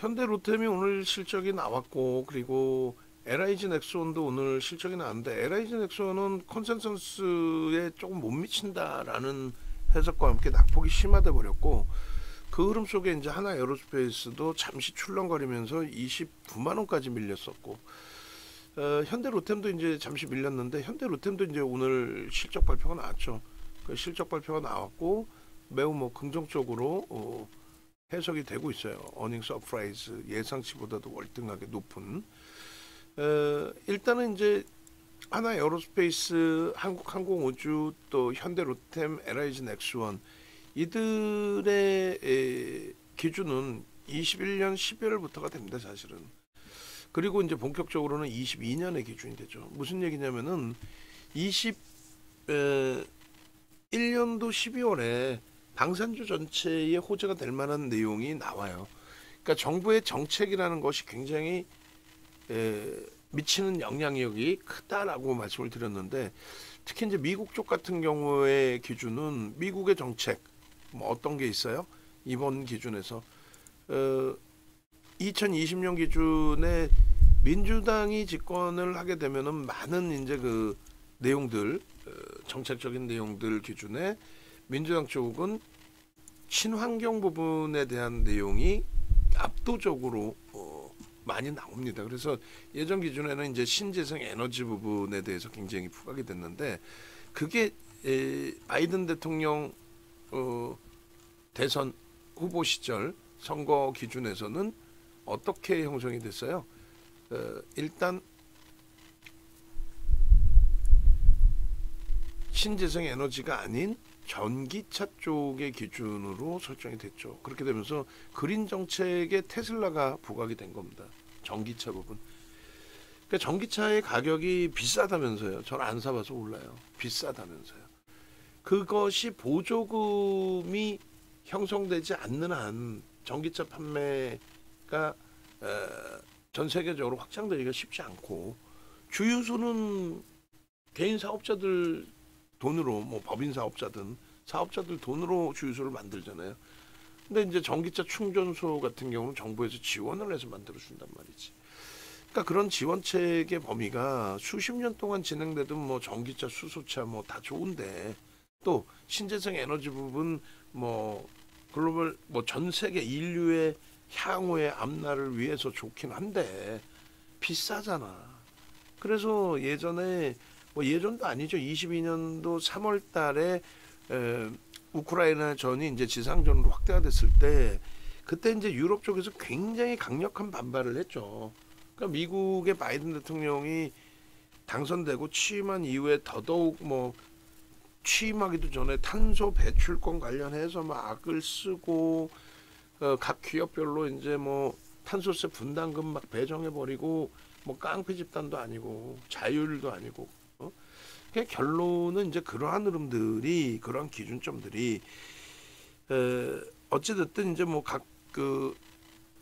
현대 로템이 오늘 실적이 나왔고, 그리고 LIG 넥스원도 오늘 실적이 나왔는데, LIG 넥스원은 컨센서스에 조금 못 미친다라는 해석과 함께 낙폭이 심하다 버렸고, 그 흐름 속에 이제 하나 에어로스페이스도 잠시 출렁거리면서 29만원까지 밀렸었고, 현대 로템도 이제 잠시 밀렸는데, 현대 로템도 이제 오늘 실적 발표가 나왔죠. 그 실적 발표가 나왔고, 매우 뭐 긍정적으로 해석이 되고 있어요. 어닝 서프라이즈 예상치보다도 월등하게 높은. 일단은 이제 하나 에어로스페이스, 한국항공우주, 또 현대로템, LIG 넥스원 이들의 기준은 21년 12월부터가 됩니다, 사실은. 그리고 이제 본격적으로는 22년의 기준이 되죠. 무슨 얘기냐면은 21년도 12월에 방산주 전체에 호재가 될 만한 내용이 나와요. 그러니까 정부의 정책이라는 것이 굉장히 미치는 영향력이 크다라고 말씀을 드렸는데, 특히 이제 미국 쪽 같은 경우의 기준은 미국의 정책 뭐 어떤 게 있어요? 이번 기준에서 2020년 기준에 민주당이 집권을 하게 되면은 많은 이제 그 내용들, 정책적인 내용들 기준에 민주당 쪽은 친환경 부분에 대한 내용이 압도적으로 많이 나옵니다. 그래서 예전 기준에는 이제 신재생 에너지 부분에 대해서 굉장히 부각이 됐는데, 그게 바이든 대통령 대선 후보 시절 선거 기준에서는 어떻게 형성이 됐어요? 일단 신재생 에너지가 아닌 전기차 쪽의 기준으로 설정이 됐죠. 그렇게 되면서 그린 정책에 테슬라가 부각이 된 겁니다. 전기차 부분. 그러니까 전기차의 가격이 비싸다면서요. 전 안 사봐서 몰라요. 비싸다면서요. 그것이 보조금이 형성되지 않는 한 전기차 판매가 전 세계적으로 확장되기가 쉽지 않고, 주유소는 개인 사업자들 돈으로, 뭐 법인 사업자든 사업자들 돈으로 주유소를 만들잖아요. 근데 이제 전기차 충전소 같은 경우는 정부에서 지원을 해서 만들어 준단 말이지. 그러니까 그런 지원책의 범위가 수십 년 동안 진행되든 뭐 전기차, 수소차 뭐 다 좋은데, 또 신재생 에너지 부분 뭐 글로벌 뭐 전 세계 인류의 향후의 앞날을 위해서 좋긴 한데 비싸잖아. 그래서 예전에 뭐 예전도 아니죠. 22년도 3월 달에 우크라이나 전이 이제 지상전으로 확대가 됐을 때, 그때 이제 유럽 쪽에서 굉장히 강력한 반발을 했죠. 그러니까 미국의 바이든 대통령이 당선되고 취임한 이후에 더더욱 뭐 취임하기도 전에 탄소 배출권 관련해서 막 악을 쓰고, 각 기업별로 이제 뭐 탄소세 분담금 막 배정해 버리고, 뭐 깡패 집단도 아니고 자율도 아니고. 결론은 이제 그러한 흐름들이, 그러한 기준점들이 어찌됐든 이제 뭐 각 그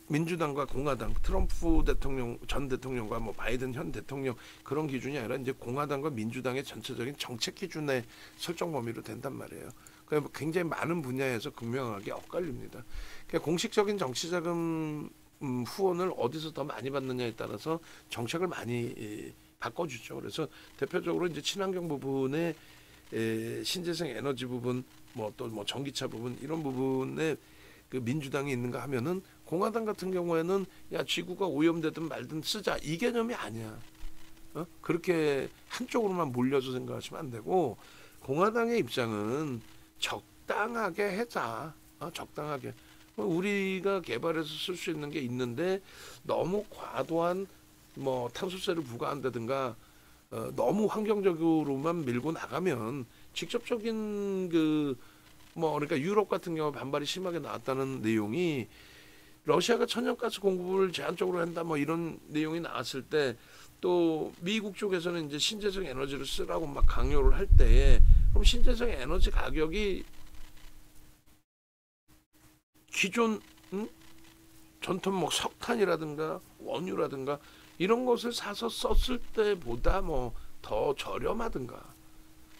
민주당과 공화당, 트럼프 대통령 전 대통령과 뭐 바이든 현 대통령 그런 기준이 아니라 이제 공화당과 민주당의 전체적인 정책 기준의 설정 범위로 된단 말이에요. 그러니까 굉장히 많은 분야에서 극명하게 엇갈립니다. 그러니까 공식적인 정치자금 후원을 어디서 더 많이 받느냐에 따라서 정책을 많이 바꿔주죠. 그래서 대표적으로 이제 친환경 부분에 신재생 에너지 부분, 뭐 또 뭐 전기차 부분 이런 부분에 그 민주당이 있는가 하면은, 공화당 같은 경우에는 야 지구가 오염되든 말든 쓰자 이 개념이 아니야. 그렇게 한쪽으로만 몰려서 생각하시면 안 되고, 공화당의 입장은 적당하게 해자, 적당하게 우리가 개발해서 쓸 수 있는 게 있는데 너무 과도한 뭐 탄소세를 부과한다든가 너무 환경적으로만 밀고 나가면 직접적인 그 뭐 그러니까 유럽 같은 경우 반발이 심하게 나왔다는 내용이, 러시아가 천연가스 공급을 제한적으로 한다 뭐 이런 내용이 나왔을 때, 또 미국 쪽에서는 이제 신재생 에너지를 쓰라고 막 강요를 할 때에, 그럼 신재생 에너지 가격이 기존 전통 뭐 석탄이라든가 원유라든가 이런 것을 사서 썼을 때보다 뭐 더 저렴하든가,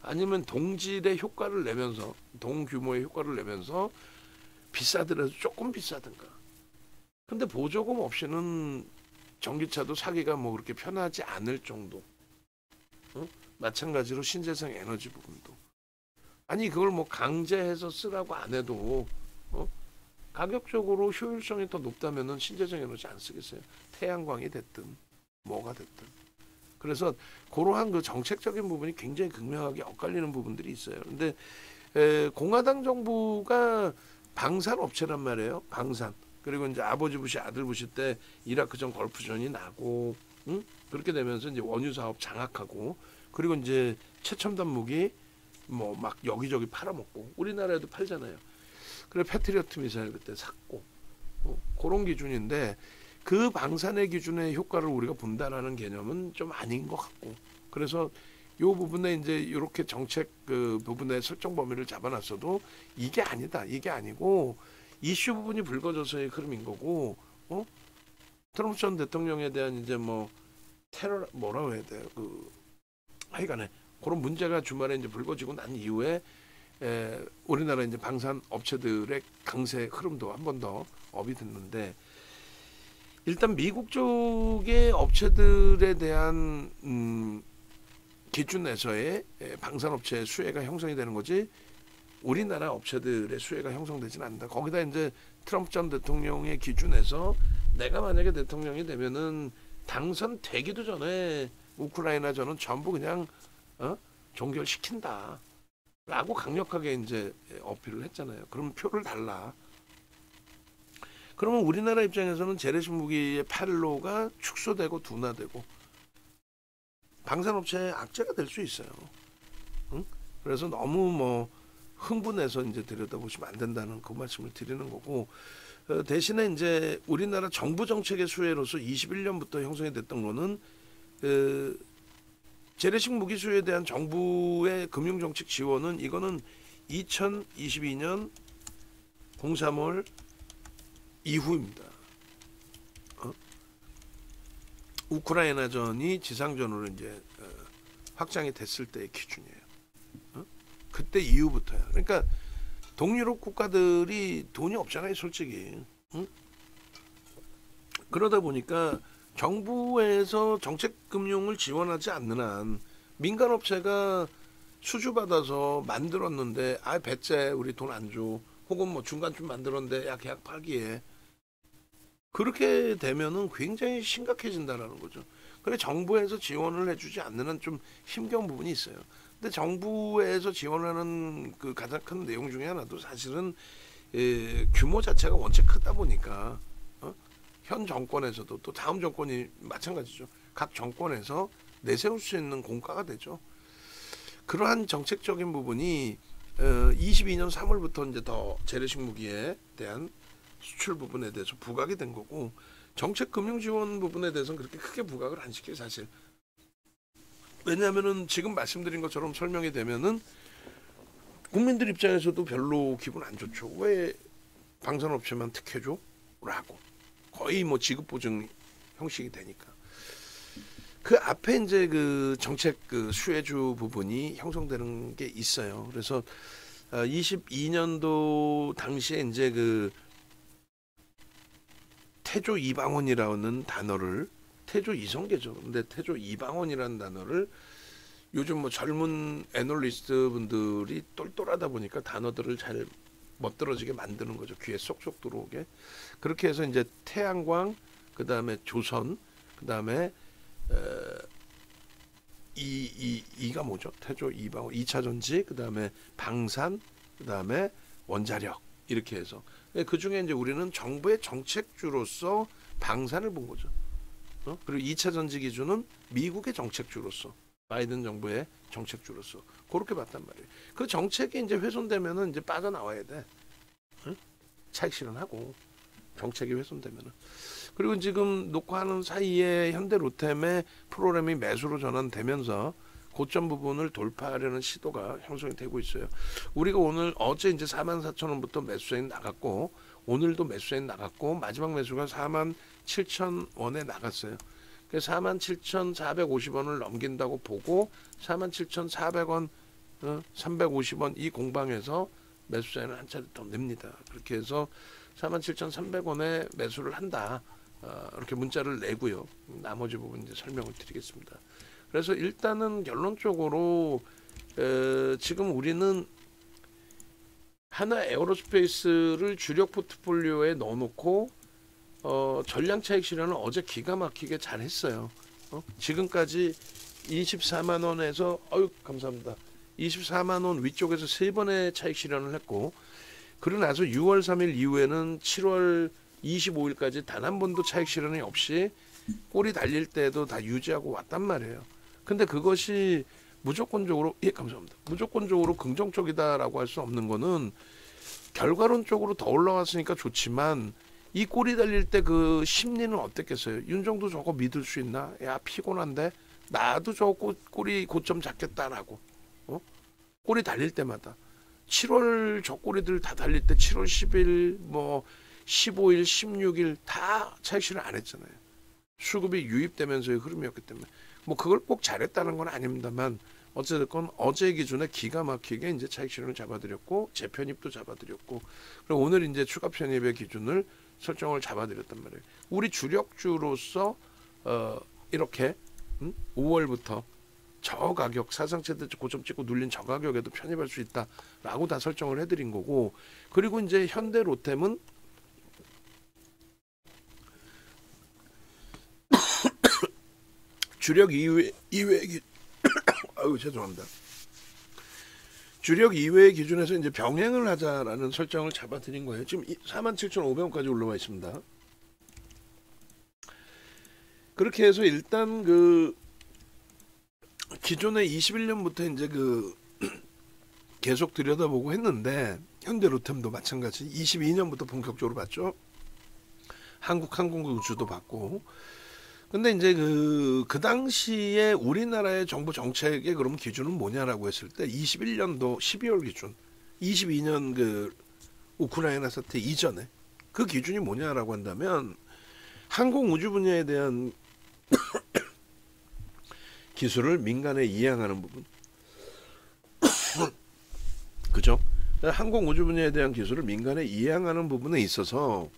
아니면 동질의 효과를 내면서, 동규모의 효과를 내면서 비싸더라도 조금 비싸든가, 근데 보조금 없이는 전기차도 사기가 뭐 그렇게 편하지 않을 정도. 어? 마찬가지로 신재생 에너지 부분도. 아니 그걸 뭐 강제해서 쓰라고 안 해도 어? 가격적으로 효율성이 더 높다면은 신재생 에너지 안 쓰겠어요. 태양광이 됐든 뭐가 됐든. 그래서 그러한 그 정책적인 부분이 굉장히 극명하게 엇갈리는 부분들이 있어요. 근데 공화당 정부가 방산 업체란 말이에요. 방산. 그리고 이제 아버지 부시 아들 부시 때 이라크전 걸프전이 나고 응? 그렇게 되면서 이제 원유 사업 장악하고 그리고 이제 최첨단 무기 뭐 막 여기저기 팔아먹고 우리나라에도 팔잖아요. 그래 패트리어트 미사일 그때 샀고 그런 기준인데 그 방산의 기준의 효과를 우리가 본다라는 개념은 좀 아닌 것 같고 그래서 이 부분에 이제 이렇게 정책 그 부분의 설정 범위를 잡아놨어도 이게 아니다 이게 아니고 이슈 부분이 불거져서의 흐름인 거고 어? 트럼프 전 대통령에 대한 이제 뭐 테러 뭐라고 해야 돼요 그 하여간에 그런 문제가 주말에 이제 불거지고 난 이후에 우리나라 이제 방산 업체들의 강세 흐름도 한 번 더 업이 됐는데 일단 미국 쪽의 업체들에 대한 기준에서의 방산 업체의 수혜가 형성이 되는 거지 우리나라 업체들의 수혜가 형성되지는 않는다. 거기다 이제 트럼프 전 대통령의 기준에서 내가 만약에 대통령이 되면은 당선되기도 전에 우크라이나 저는 전부 그냥 어? 종결시킨다라고 강력하게 이제 어필을 했잖아요. 그럼 표를 달라. 그러면 우리나라 입장에서는 재래식 무기의 판로가 축소되고 둔화되고 방산업체의 악재가 될 수 있어요. 응? 그래서 너무 뭐 흥분해서 이제 들여다보시면 안 된다는 그 말씀을 드리는 거고 대신에 이제 우리나라 정부 정책의 수혜로서 21년부터 형성이 됐던 거는 재래식 무기 수요에 대한 정부의 금융정책 지원은 이거는 2022년 03월 이후입니다. 어? 우크라이나전이 지상전으로 이제 확장이 됐을 때의 기준이에요. 어? 그때 이후부터야. 그러니까 동유럽 국가들이 돈이 없잖아요, 솔직히. 응? 그러다 보니까 정부에서 정책금융을 지원하지 않는 한 민간업체가 수주받아서 만들었는데 아 배째 우리 돈 안 줘. 혹은 뭐 중간쯤 만들었는데 야 계약 파기해. 그렇게 되면은 굉장히 심각해진다라는 거죠. 그래 정부에서 지원을 해주지 않는 한 좀 힘겨운 부분이 있어요. 근데 정부에서 지원하는 그 가장 큰 내용 중에 하나도 사실은 규모 자체가 원체 크다 보니까 현 정권에서도 또 다음 정권이 마찬가지죠. 각 정권에서 내세울 수 있는 공과가 되죠. 그러한 정책적인 부분이 22년 3월부터 이제 더 재래식 무기에 대한 수출 부분에 대해서 부각이 된 거고 정책 금융 지원 부분에 대해서는 그렇게 크게 부각을 안 시켜요, 사실. 왜냐하면은 지금 말씀드린 것처럼 설명이 되면은 국민들 입장에서도 별로 기분 안 좋죠. 왜 방산업체만 특혜줘? 라고. 거의 뭐 지급 보증 형식이 되니까 그 앞에 이제 그 정책 그 수혜주 부분이 형성되는 게 있어요. 그래서 22년도 당시에 이제 그 태조 이방원이라는 단어를 태조 이성계죠. 근데 태조 이방원이라는 단어를 요즘 뭐 젊은 애널리스트 분들이 똘똘하다 보니까 단어들을 잘 멋들어지게 만드는 거죠. 귀에 쏙쏙 들어오게. 그렇게 해서 이제 태양광, 그 다음에 조선, 그 다음에 이가 뭐죠? 태조 이방원, 2차 전지, 그 다음에 방산, 그 다음에 원자력 이렇게 해서 그 중에 이제 우리는 정부의 정책주로서 방산을 본 거죠. 어? 그리고 2차 전지 기준은 미국의 정책주로서. 바이든 정부의 정책주로서 그렇게 봤단 말이에요. 그 정책이 이제 훼손되면은 이제 빠져나와야 돼. 응? 차익 실현하고 정책이 훼손되면은. 그리고 지금 녹화하는 사이에 현대 로템의 프로그램이 매수로 전환되면서 고점 부분을 돌파하려는 시도가 형성이 되고 있어요. 우리가 오늘 어제 이제 44,000원부터 매수인 나갔고 오늘도 매수인 나갔고 마지막 매수가 47,000원에 나갔어요. 47,450원을 넘긴다고 보고 47,400원, 350원 이 공방에서 매수세는 한 차례 더 냅니다. 그렇게 해서 47,300원에 매수를 한다. 이렇게 문자를 내고요. 나머지 부분 이제 설명을 드리겠습니다. 그래서 일단은 결론적으로 지금 우리는 하나 에어로스페이스를 주력 포트폴리오에 넣어놓고 전량 차익 실현을 어제 기가 막히게 잘했어요. 지금까지 24만 원에서 어유 감사합니다. 24만 원 위쪽에서 3번의 차익 실현을 했고, 그러나서 6월 3일 이후에는 7월 25일까지 단 한 번도 차익 실현이 없이 꼴이 달릴 때도 다 유지하고 왔단 말이에요. 근데 그것이 무조건적으로, 예 감사합니다, 무조건적으로 긍정적이다라고 할 수 없는 거는 결과론적으로 더 올라왔으니까 좋지만 이 꼴이 달릴 때 그 심리는 어땠겠어요? 윤정두 저거 믿을 수 있나? 야 피곤한데 나도 저거 꼴이 고점 잡겠다라고. 꼴이 달릴 때마다 7월 저 꼴이들 다 달릴 때 7월 10일 뭐 15일 16일 다 차익 실현 안 했잖아요. 수급이 유입되면서의 흐름이었기 때문에 뭐 그걸 꼭 잘했다는 건 아닙니다만 어쨌든 어제 기준에 기가 막히게 이제 차익 실현을 잡아드렸고 재편입도 잡아드렸고 그리고 오늘 이제 추가 편입의 기준을 설정을 잡아드렸단 말이에요. 우리 주력주로서 이렇게 5월부터 저 가격 사상체대 고점 찍고 눌린 저 가격에도 편입할 수 있다라고 다 설정을 해드린 거고, 그리고 이제 현대 로템은 주력 이외의 아유 죄송합니다. 주력 이외의 기준에서 이제 병행을 하자라는 설정을 잡아드린 거예요. 지금 47,500원까지 올라와 있습니다. 그렇게 해서 일단 그 기존에 21년부터 이제 그 계속 들여다보고 했는데 현대 로템도 마찬가지 22년부터 본격적으로 봤죠. 한국항공우주도 봤고. 근데 이제 그 당시에 우리나라의 정부 정책의 그럼 기준은 뭐냐라고 했을 때 21년도 12월 기준, 22년 그 우크라이나 사태 이전에 그 기준이 뭐냐라고 한다면 항공우주 분야에 대한 기술을 민간에 이양하는 부분, 그죠? 항공우주 분야에 대한 기술을 민간에 이양하는 부분에 있어서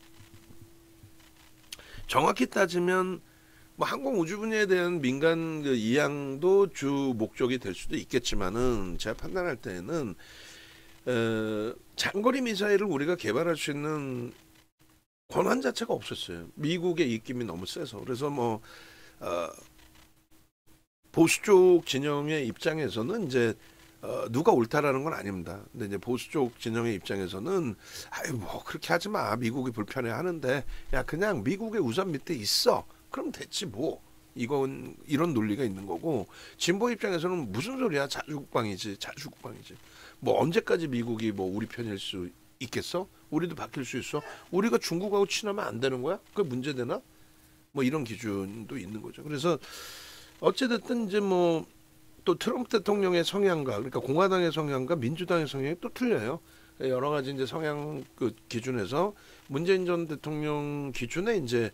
정확히 따지면 뭐 항공우주 분야에 대한 민간 그 이양도 주 목적이 될 수도 있겠지만은 제가 판단할 때는 장거리 미사일을 우리가 개발할 수 있는 권한 자체가 없었어요. 미국의 입김이 너무 세서. 그래서 뭐 보수 쪽 진영의 입장에서는 이제 누가 옳다라는 건 아닙니다. 근데 이제 보수 쪽 진영의 입장에서는 아유 뭐 그렇게 하지 마. 미국이 불편해하는데 야 그냥 미국의 우산 밑에 있어. 그럼 됐지 뭐. 이건 이런 논리가 있는 거고, 진보 입장에서는 무슨 소리야, 자주국방이지 자주국방이지 뭐 언제까지 미국이 뭐 우리 편일 수 있겠어? 우리도 바뀔 수 있어? 우리가 중국하고 친하면 안 되는 거야? 그게 문제되나? 뭐 이런 기준도 있는 거죠. 그래서 어찌됐든 이제 뭐 또 트럼프 대통령의 성향과 그러니까 공화당의 성향과 민주당의 성향이 또 틀려요. 여러 가지 이제 성향 그 기준에서 문재인 전 대통령 기준에 이제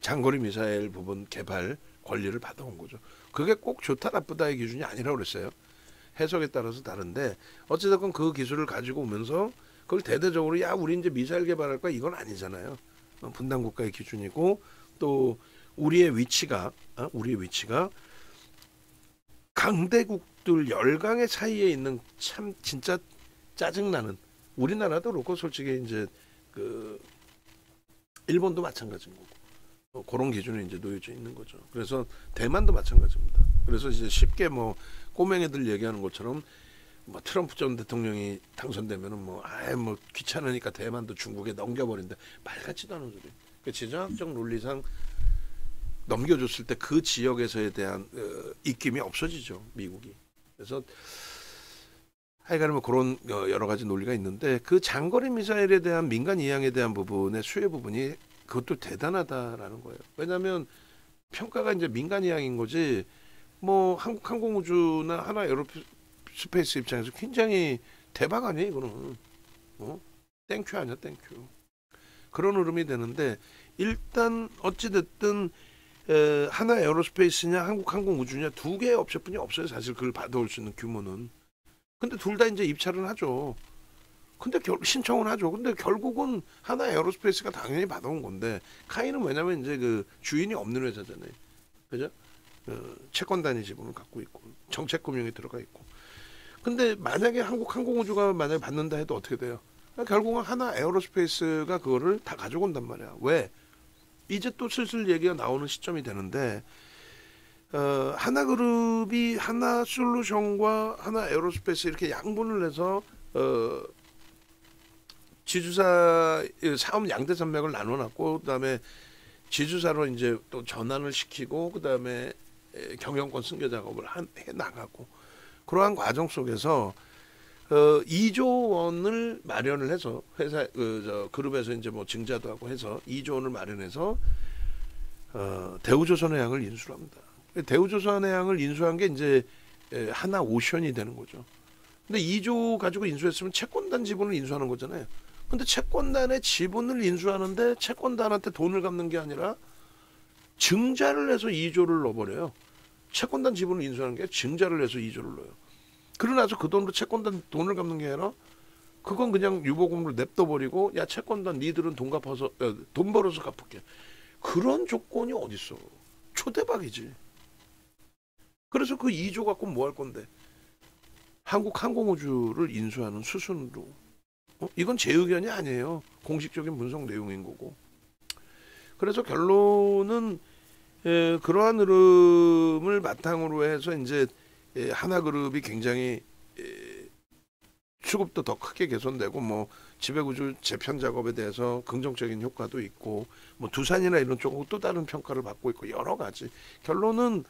장거리 미사일 부분 개발 권리를 받아온 거죠. 그게 꼭 좋다 나쁘다의 기준이 아니라고 그랬어요. 해석에 따라서 다른데 어찌됐건 그 기술을 가지고 오면서 그걸 대대적으로 야 우리 이제 미사일 개발할 거야 이건 아니잖아요. 분단 국가의 기준이고 또 우리의 위치가 강대국들 열강의 사이에 있는 참 진짜 짜증나는 우리나라도 그렇고 솔직히 이제 그 일본도 마찬가지인 거고 그런 기준이 이제 놓여져 있는 거죠. 그래서 대만도 마찬가지입니다. 그래서 이제 쉽게 뭐 꼬맹이들 얘기하는 것처럼 뭐 트럼프 전 대통령이 당선되면은 뭐 아예 뭐 귀찮으니까 대만도 중국에 넘겨버린다. 말 같지도 않은 소리. 그 지정학적 논리상 넘겨줬을 때 그 지역에서에 대한 입김이 없어지죠, 미국이. 그래서 하여간 뭐 그런 여러 가지 논리가 있는데 그 장거리 미사일에 대한 민간 이양에 대한 부분의 수혜 부분이 그것도 대단하다라는 거예요. 왜냐하면 평가가 이제 민간 이양인 거지 뭐 한국항공우주나 하나 에어로스페이스 입장에서 굉장히 대박 아니에요, 이거는. 땡큐 아니야, 땡큐. 그런 흐름이 되는데 일단 어찌됐든 하나 에어로스페이스냐 한국항공우주냐 두 개의 업체뿐이 없어요. 사실 그걸 받아올 수 있는 규모는. 근데 둘 다 이제 입찰은 하죠. 근데 신청은 하죠. 근데 결국은 하나 에어로스페이스가 당연히 받아온 건데, 카이는 왜냐면 이제 그 주인이 없는 회사잖아요. 그죠? 채권단의 지분을 갖고 있고 정책금융에 들어가 있고. 근데 만약에 한국항공우주가 만약에 받는다 해도 어떻게 돼요? 그러니까 결국은 하나 에어로스페이스가 그거를 다 가져온단 말이야. 왜? 이제 또 슬슬 얘기가 나오는 시점이 되는데, 하나그룹이 하나솔루션과 하나 에어로스페이스 이렇게 양분을 해서 지주사 사업 양대 산맥을 나눠놨고, 그다음에 지주사로 이제 또 전환을 시키고, 그다음에 경영권 승계 작업을 해 나가고, 그러한 과정 속에서 2조 원을 마련을 해서 회사 그룹에서 이제 뭐 증자도 하고 해서 2조 원을 마련해서 대우조선해양을 인수를 합니다. 대우조선해양을 인수한 게 이제 하나 오션이 되는 거죠. 근데 2조 가지고 인수했으면 채권단 지분을 인수하는 거잖아요. 근데 채권단의 지분을 인수하는데 채권단한테 돈을 갚는 게 아니라 증자를 해서 2조를 넣어버려요. 채권단 지분을 인수하는 게 증자를 해서 2조를 넣어요. 그러나서 그 돈으로 채권단 돈을 갚는 게 아니라 그건 그냥 유보금으로 냅둬버리고, 야 채권단 니들은 돈 갚아서 돈 벌어서 갚을게. 그런 조건이 어딨어. 초대박이지. 그래서 그 2조 갖고 뭐 할 건데? 한국항공우주를 인수하는 수순으로. 이건 제 의견이 아니에요. 공식적인 분석 내용인 거고. 그래서 결론은 그러한 흐름을 바탕으로 해서 이제 하나그룹이 굉장히 수급도 더 크게 개선되고, 뭐 지배구조 재편 작업에 대해서 긍정적인 효과도 있고, 뭐 두산이나 이런 쪽하고 또 다른 평가를 받고 있고 여러 가지. 결론은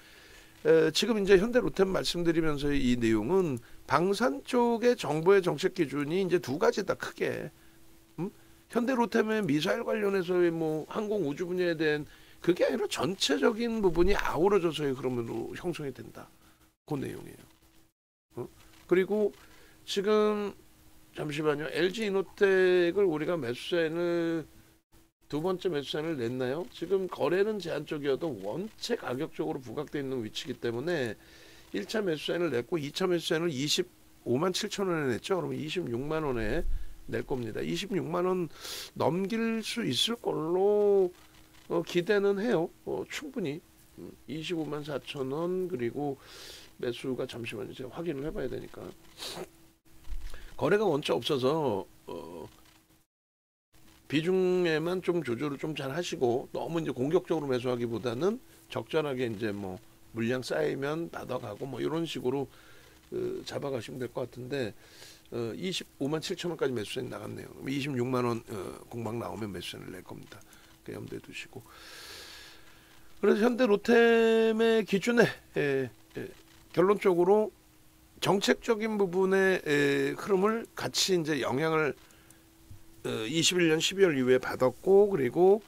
지금 이제 현대 로템 말씀드리면서 이 내용은 방산 쪽의 정부의 정책 기준이 이제 두 가지다 크게. 현대 로템의 미사일 관련해서의 뭐 항공 우주 분야에 대한 그게 아니라 전체적인 부분이 아우러져서의 그러므로 형성이 된다. 그 내용이에요. 그리고 지금 잠시만요. LG 이노텍을 우리가 매수세를 두 번째 매수세를 냈나요? 지금 거래는 제한적이어도 원체 가격적으로 부각되어 있는 위치이기 때문에 1차 매수세를 냈고 2차 매수세를 257,000원에 냈죠. 그러면 26만 원에 낼 겁니다. 26만 원 넘길 수 있을 걸로 기대는 해요. 충분히 254,000원. 그리고 매수가 잠시만요. 제가 확인을 해봐야 되니까. 거래가 원체 없어서 비중에만 좀 조절을 좀 잘 하시고, 너무 이제 공격적으로 매수하기보다는 적절하게 이제 뭐 물량 쌓이면 받아가고 뭐 이런 식으로 잡아가시면 될 것 같은데, 257,000원까지 매수세는 나갔네요. 26만 원 공방 나오면 매수세를 낼 겁니다. 그 염두에 두시고. 그래서 현대 로템의 기준에 결론적으로 정책적인 부분의 흐름을 같이 이제 영향을 21년 12월 이후에 받았고, 그리고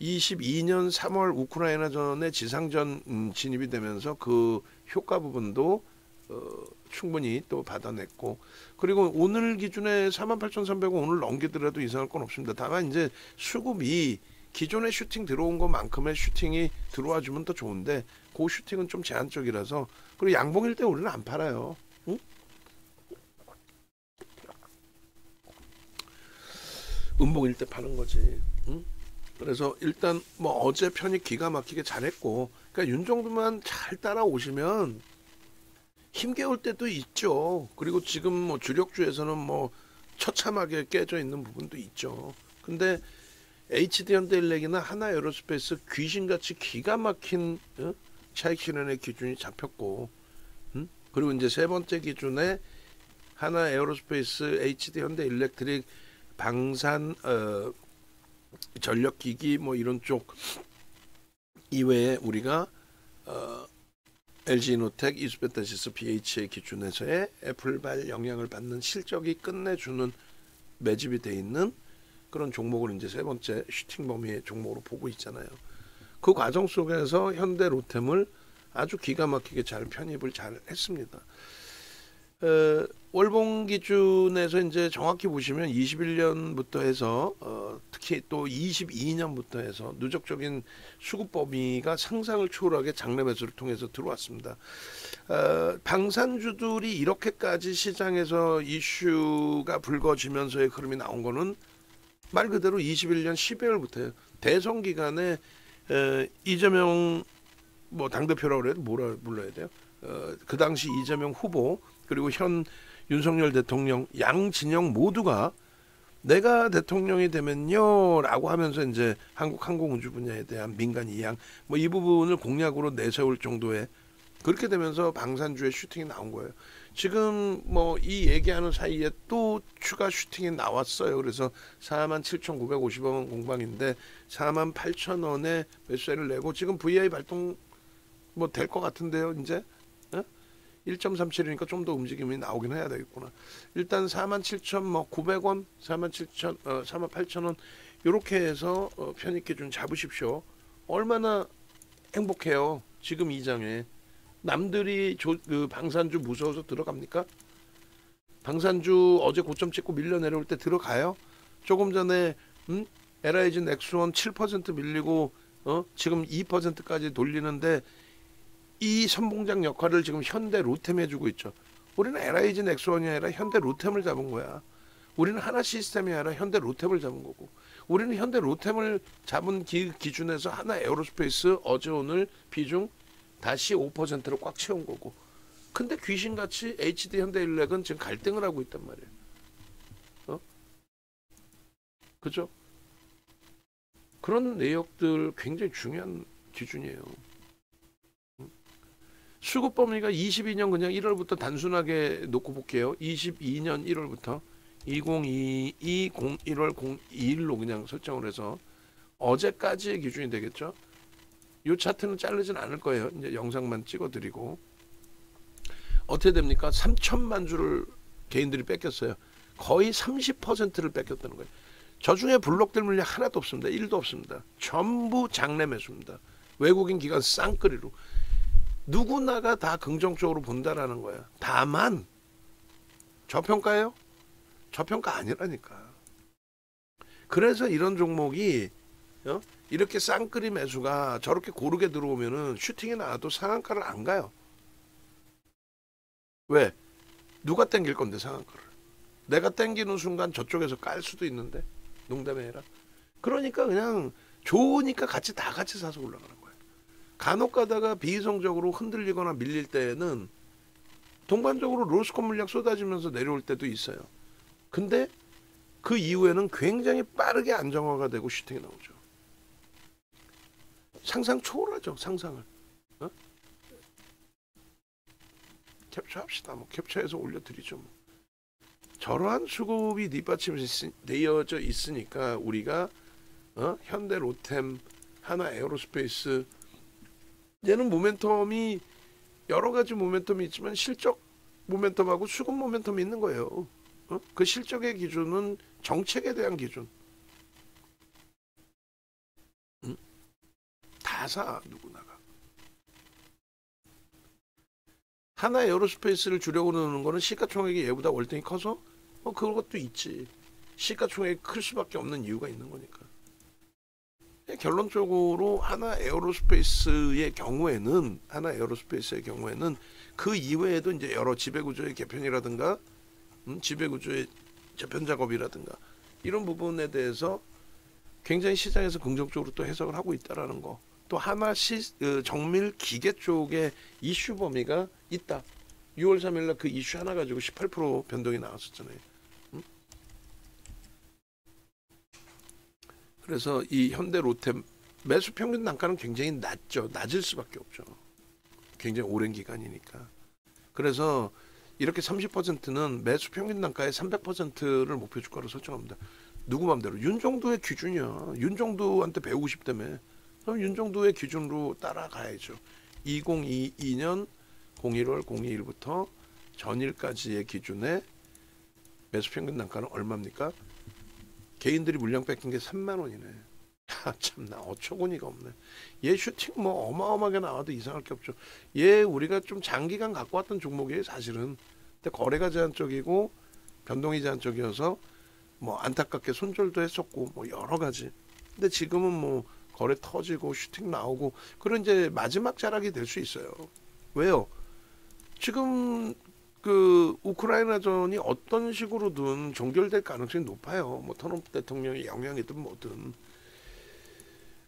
22년 3월 우크라이나 전에 지상전 진입이 되면서 그 효과 부분도 충분히 또 받아냈고, 그리고 오늘 기준에 48,300원 오늘 넘기더라도 이상할 건 없습니다. 다만 이제 수급이 기존에 슈팅 들어온 것만큼의 슈팅이 들어와 주면 더 좋은데, 그 슈팅은 좀 제한적이라서. 그리고 양봉일 때 우리는 안 팔아요. 응? 음봉일 때 파는 거지. 응? 그래서 일단 뭐 어제 편입 기가 막히게 잘했고, 그러니까 윤정두만 잘 따라오시면 힘겨울 때도 있죠. 그리고 지금 뭐 주력주에서는 뭐 처참하게 깨져 있는 부분도 있죠. 근데 HD 현대 일렉이나 하나 에어로스페이스 귀신같이 기가 막힌 차익 실현의 기준이 잡혔고, 그리고 이제 세 번째 기준에 하나 에어로스페이스, HD 현대 일렉트릭, 방산, 전력기기 뭐 이런 쪽 이외에 우리가 LG 이노텍, 이수페타시스, BH의 기준에서의 애플발 영향을 받는 실적이 끝내주는 매집이 돼 있는 그런 종목을 이제 세 번째 슈팅 범위의 종목으로 보고 있잖아요. 그 과정 속에서 현대 로템을 아주 기가 막히게 잘 편입을 잘 했습니다. 월봉 기준에서 이제 정확히 보시면 21년부터 해서 특히 또 22년부터 해서 누적적인 수급 범위가 상상을 초월하게 장내 매수를 통해서 들어왔습니다. 방산주들이 이렇게까지 시장에서 이슈가 불거지면서의 흐름이 나온 거는 말 그대로 21년 12월부터예요. 대선 기간에 이재명 뭐 당대표라고 해도 뭐라 불러야 돼요? 그 당시 이재명 후보 그리고 현 윤석열 대통령 양 진영 모두가 내가 대통령이 되면요 라고 하면서 이제 한국항공우주 분야에 대한 민간 이양 뭐 이 부분을 공약으로 내세울 정도의 그렇게 되면서 방산주의 슈팅이 나온 거예요. 지금 뭐 이 얘기하는 사이에 또 추가 슈팅이 나왔어요. 그래서 47,950원 공방인데 48,000원에 매수세를 내고 지금 VI 발동 뭐 될 것 같은데요. 이제 1.37이니까 좀 더 움직임이 나오긴 해야 되겠구나. 일단 47,900원, 48,000원 이렇게 해서 편익 기준 잡으십시오. 얼마나 행복해요. 지금 이 장에. 남들이 방산주 무서워서 들어갑니까? 방산주 어제 고점 찍고 밀려 내려올 때 들어가요? 조금 전에 LIG 넥스원 7% 밀리고 지금 2%까지 돌리는데 이 선봉장 역할을 지금 현대 로템 해주고 있죠. 우리는 LIG 넥스원이 아니라 현대 로템을 잡은 거야. 우리는 하나 시스템이 아니라 현대 로템을 잡은 거고 우리는 현대 로템을 잡은 기준에서 하나 에어로스페이스 어제 오늘 비중 다시 5%로 꽉 채운 거고 근데 귀신같이 HD 현대 일렉은 지금 갈등을 하고 있단 말이에요. 그죠? 그런 내역들 굉장히 중요한 기준이에요. 수급 범위가 22년 그냥 1월부터 단순하게 놓고 볼게요. 22년 1월부터 2022 01월 02일로 그냥 설정을 해서 어제까지의 기준이 되겠죠. 이 차트는 자르진 않을 거예요. 이제 영상만 찍어드리고 어떻게 됩니까? 3천만 주를 개인들이 뺏겼어요. 거의 30%를 뺏겼다는 거예요. 저중에 블록될 물량 하나도 없습니다. 1도 없습니다. 전부 장내 매수입니다. 외국인 기관 쌍끌이로. 누구나가 다 긍정적으로 본다라는 거야. 다만 저평가예요? 저평가 아니라니까. 그래서 이런 종목이 이렇게 쌍끌이 매수가 저렇게 고르게 들어오면은 슈팅이 나와도 상한가를 안 가요. 왜? 누가 땡길 건데 상한가를. 내가 땡기는 순간 저쪽에서 깔 수도 있는데 농담이 아니라. 그러니까 그냥 좋으니까 같이 다 같이 사서 올라가는 거야. 간혹 가다가 비이성적으로 흔들리거나 밀릴 때에는 동반적으로 로스코 물량 쏟아지면서 내려올 때도 있어요. 근데 그 이후에는 굉장히 빠르게 안정화가 되고 슈팅이 나오죠. 상상 초월하죠. 상상을. 캡처합시다. 뭐 캡처해서 올려드리죠. 뭐. 저러한 수급이 뒷받침되어져 있으니까 우리가 현대 로템, 하나 에어로스페이스 얘는 모멘텀이 여러 가지 모멘텀이 있지만 실적 모멘텀하고 수급 모멘텀이 있는 거예요. 그 실적의 기준은 정책에 대한 기준. 다 사 누구나가. 하나 에어로스페이스를 주려고 넣는 거는 시가총액이 얘보다 월등히 커서 그것도 있지. 시가총액이 클 수밖에 없는 이유가 있는 거니까. 결론적으로 하나 에어로스페이스의 경우에는 그 이외에도 이제 여러 지배구조의 개편이라든가 지배구조의 재편작업이라든가 이런 부분에 대해서 굉장히 시장에서 긍정적으로 또 해석을 하고 있다라는 거. 또 정밀 기계 쪽에 이슈 범위가 있다. 6월 3일 날 그 이슈 하나 가지고 18% 변동이 나왔었잖아요. 그래서 이 현대 로템 매수 평균 단가는 굉장히 낮죠. 낮을 수밖에 없죠. 굉장히 오랜 기간이니까. 그래서 이렇게 30%는 매수 평균 단가의 300%를 목표 주가로 설정합니다. 누구 맘대로. 윤정두의 기준이야. 윤정두한테 배우고 싶다며. 그럼 윤정두의 기준으로 따라가야죠. 2022년 01월 02일부터 전일까지의 기준에 매수 평균 단가는 얼마입니까? 개인들이 물량 뺏긴 게 3만원이네. 아, 참나 어처구니가 없네. 얘 슈팅 뭐 어마어마하게 나와도 이상할 게 없죠. 얘 우리가 좀 장기간 갖고 왔던 종목이에요. 사실은 근데 거래가 제한 쪽이고 변동이 제한 쪽이어서 뭐 안타깝게 손절도 했었고 뭐 여러 가지. 근데 지금은 뭐 거래 터지고 슈팅 나오고 그런 이제 마지막 자락이 될 수 있어요. 왜요? 지금 그 우크라이나전이 어떤 식으로든 종결될 가능성이 높아요. 뭐 트럼프 대통령의 영향이든 뭐든.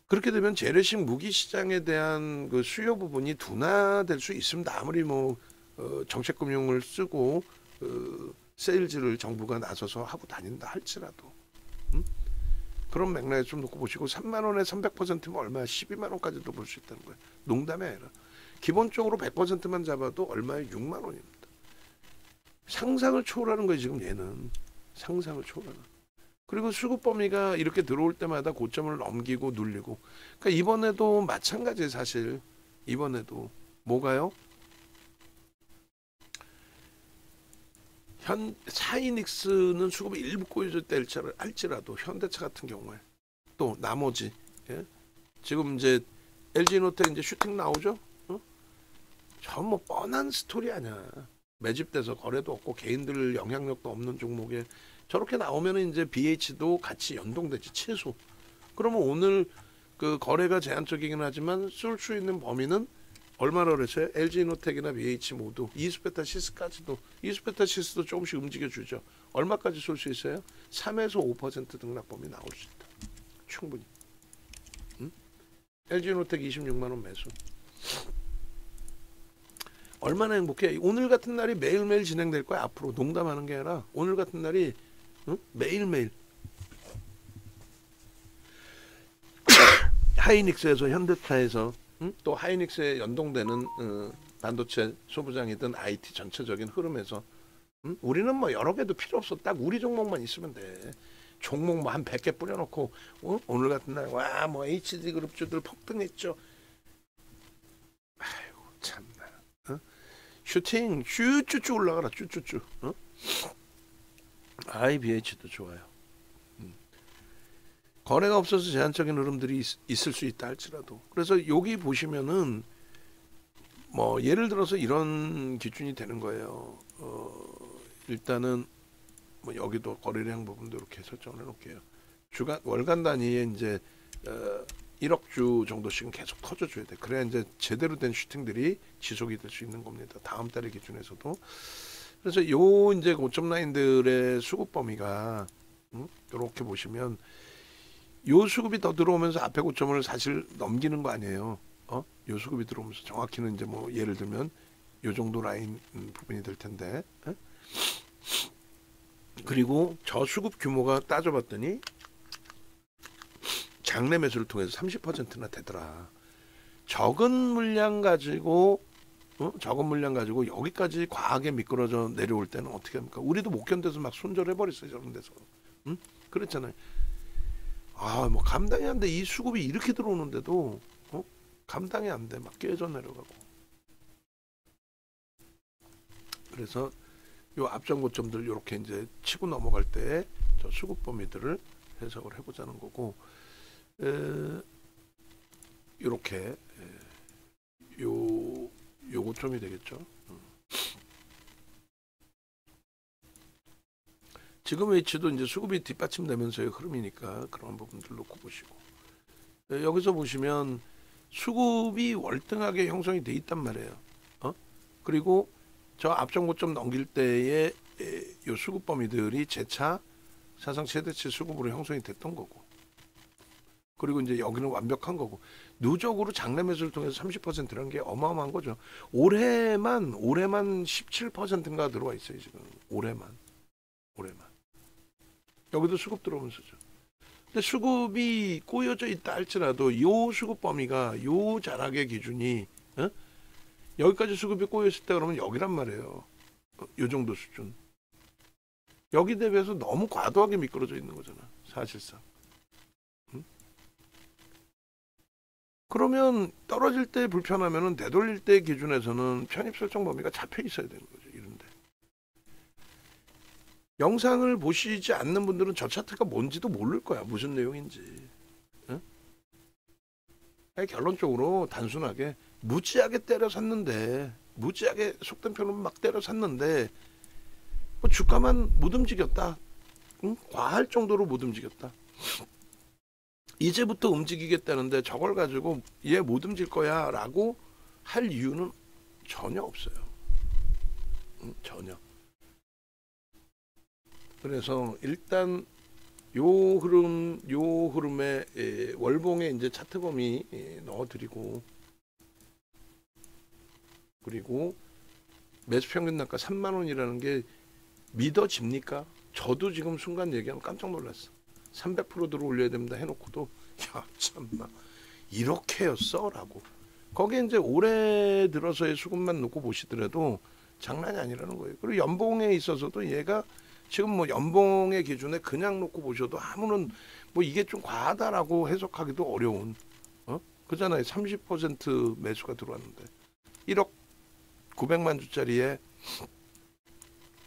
그렇게 되면 재래식 무기 시장에 대한 그 수요 부분이 둔화될 수 있습니다. 아무리 뭐 정책금융을 쓰고 세일즈를 정부가 나서서 하고 다닌다 할지라도. 그런 맥락에 좀 놓고 보시고 3만 원에 300%면 얼마야? 12만 원까지도 볼 수 있다는 거예요. 농담이 아니라. 기본적으로 100%만 잡아도 얼마에 6만 원입니다. 상상을 초월하는 거예요. 지금 얘는. 상상을 초월하는. 그리고 수급 범위가 이렇게 들어올 때마다 고점을 넘기고 눌리고. 그러니까 이번에도 마찬가지예요. 사실. 이번에도. 뭐가요? 하이닉스는 수급을 일부 꼬여줄 때 할지라도 현대차 같은 경우에 또 나머지 예? 지금 이제 LG 이노텍 이제 슈팅 나오죠? 어? 전 뭐 뻔한 스토리 아니야. 매집돼서 거래도 없고 개인들 영향력도 없는 종목에 저렇게 나오면 이제 BH도 같이 연동되지 최소. 그러면 오늘 그 거래가 제한적이긴 하지만 쏠 수 있는 범위는 얼마나 그랬어요? LG 이노텍이나 BH 모두 이수페타시스까지도 이수페타시스도 조금씩 움직여주죠. 얼마까지 쏠 수 있어요? 3에서 5% 등락범위 나올 수 있다. 충분히. 응? LG 이노텍 26만 원 매수. 얼마나 행복해. 오늘 같은 날이 매일매일 진행될 거야. 앞으로 농담하는 게 아니라 오늘 같은 날이 응? 매일매일. 하이닉스에서 현대차에서 또 하이닉스에 연동되는 반도체 소부장이든 IT 전체적인 흐름에서 우리는 뭐 여러 개도 필요 없어. 딱 우리 종목만 있으면 돼. 종목 뭐 한 100개 뿌려놓고 오늘 같은 날 와 뭐 HD 그룹주들 폭등했죠. 아이고 참나. 슈팅 쭈쭈쭈 올라가라. 쭈쭈쭈. IBH도 좋아요. 거래가 없어서 제한적인 흐름들이 있을 수 있다 할지라도. 그래서 여기 보시면은 뭐 예를 들어서 이런 기준이 되는 거예요. 일단은 뭐 여기도 거래량 부분도 이렇게 설정을 해놓을게요. 주간 월간 단위에 이제 1억 주 정도씩은 계속 터져줘야 돼. 그래야 이제 제대로 된 슈팅들이 지속이 될 수 있는 겁니다. 다음 달의 기준에서도. 그래서 요 이제 고점 라인들의 수급 범위가 이렇게 보시면. 요 수급이 더 들어오면서 앞에 고점을 사실 넘기는 거 아니에요. 요 수급이 들어오면서 정확히는 이제 뭐 예를 들면 요 정도 라인 부분이 될 텐데. 에? 그리고 저 수급 규모가 따져봤더니 장내 매수를 통해서 30%나 되더라. 적은 물량 가지고 여기까지 과하게 미끄러져 내려올 때는 어떻게 합니까? 우리도 못 견뎌서 막 손절해버렸어요. 저런 데서. 응? 그랬잖아요. 아, 뭐 감당이 안 돼. 이 수급이 이렇게 들어오는데도 감당이 안 돼. 막 깨져 내려가고. 그래서 요 앞전 고점들 요렇게 이제 치고 넘어갈 때 저 수급 범위들을 해석을 해보자는 거고, 요렇게 요 고점이 되겠죠. 지금 위치도 이제 수급이 뒷받침되면서의 흐름이니까 그런 부분들 놓고 보시고, 여기서 보시면 수급이 월등하게 형성이 돼 있단 말이에요. 그리고 저 앞전 고점 넘길 때의 요 수급 범위들이 재차 사상 최대치 수급으로 형성이 됐던 거고, 그리고 이제 여기는 완벽한 거고, 누적으로 장내 매수를 통해서 30%라는 게 어마어마한 거죠. 올해만 17%인가 들어와 있어요. 지금 올해만. 여기도 수급 들어오면서죠. 근데 수급이 꼬여져 있다 할지라도 이 수급 범위가 이 자락의 기준이 여기까지 수급이 꼬였을 때 그러면 여기란 말이에요. 이 정도 수준. 여기 대비해서 너무 과도하게 미끄러져 있는 거잖아. 사실상. 그러면 떨어질 때 불편하면은 되돌릴 때 기준에서는 편입 설정 범위가 잡혀 있어야 되는 거죠. 이런데. 영상을 보시지 않는 분들은 저 차트가 뭔지도 모를 거야. 무슨 내용인지. 응? 결론적으로 단순하게 무지하게 때려 샀는데, 무지하게 속된 표현으로 막 때려 샀는데 뭐 주가만 못 움직였다. 응? 과할 정도로 못 움직였다. 이제부터 움직이겠다는데 저걸 가지고 얘 못 움직일 거야 라고 할 이유는 전혀 없어요. 응? 전혀. 그래서 일단 요 흐름에 월봉에 이제 차트 범위 넣어드리고, 그리고 매수 평균 단가 3만원이라는 게 믿어집니까? 저도 지금 순간 얘기하면 깜짝 놀랐어. 300% 들어 올려야 됩니다 해놓고도, 야 참나 이렇게였어? 라고. 거기에 이제 올해 들어서의 수급만 놓고 보시더라도 장난이 아니라는 거예요. 그리고 연봉에 있어서도 얘가 지금 뭐 연봉의 기준에 그냥 놓고 보셔도 아무런 뭐 이게 좀 과하다라고 해석하기도 어려운, 어? 그잖아요. 30% 매수가 들어왔는데 1억 900만 주짜리에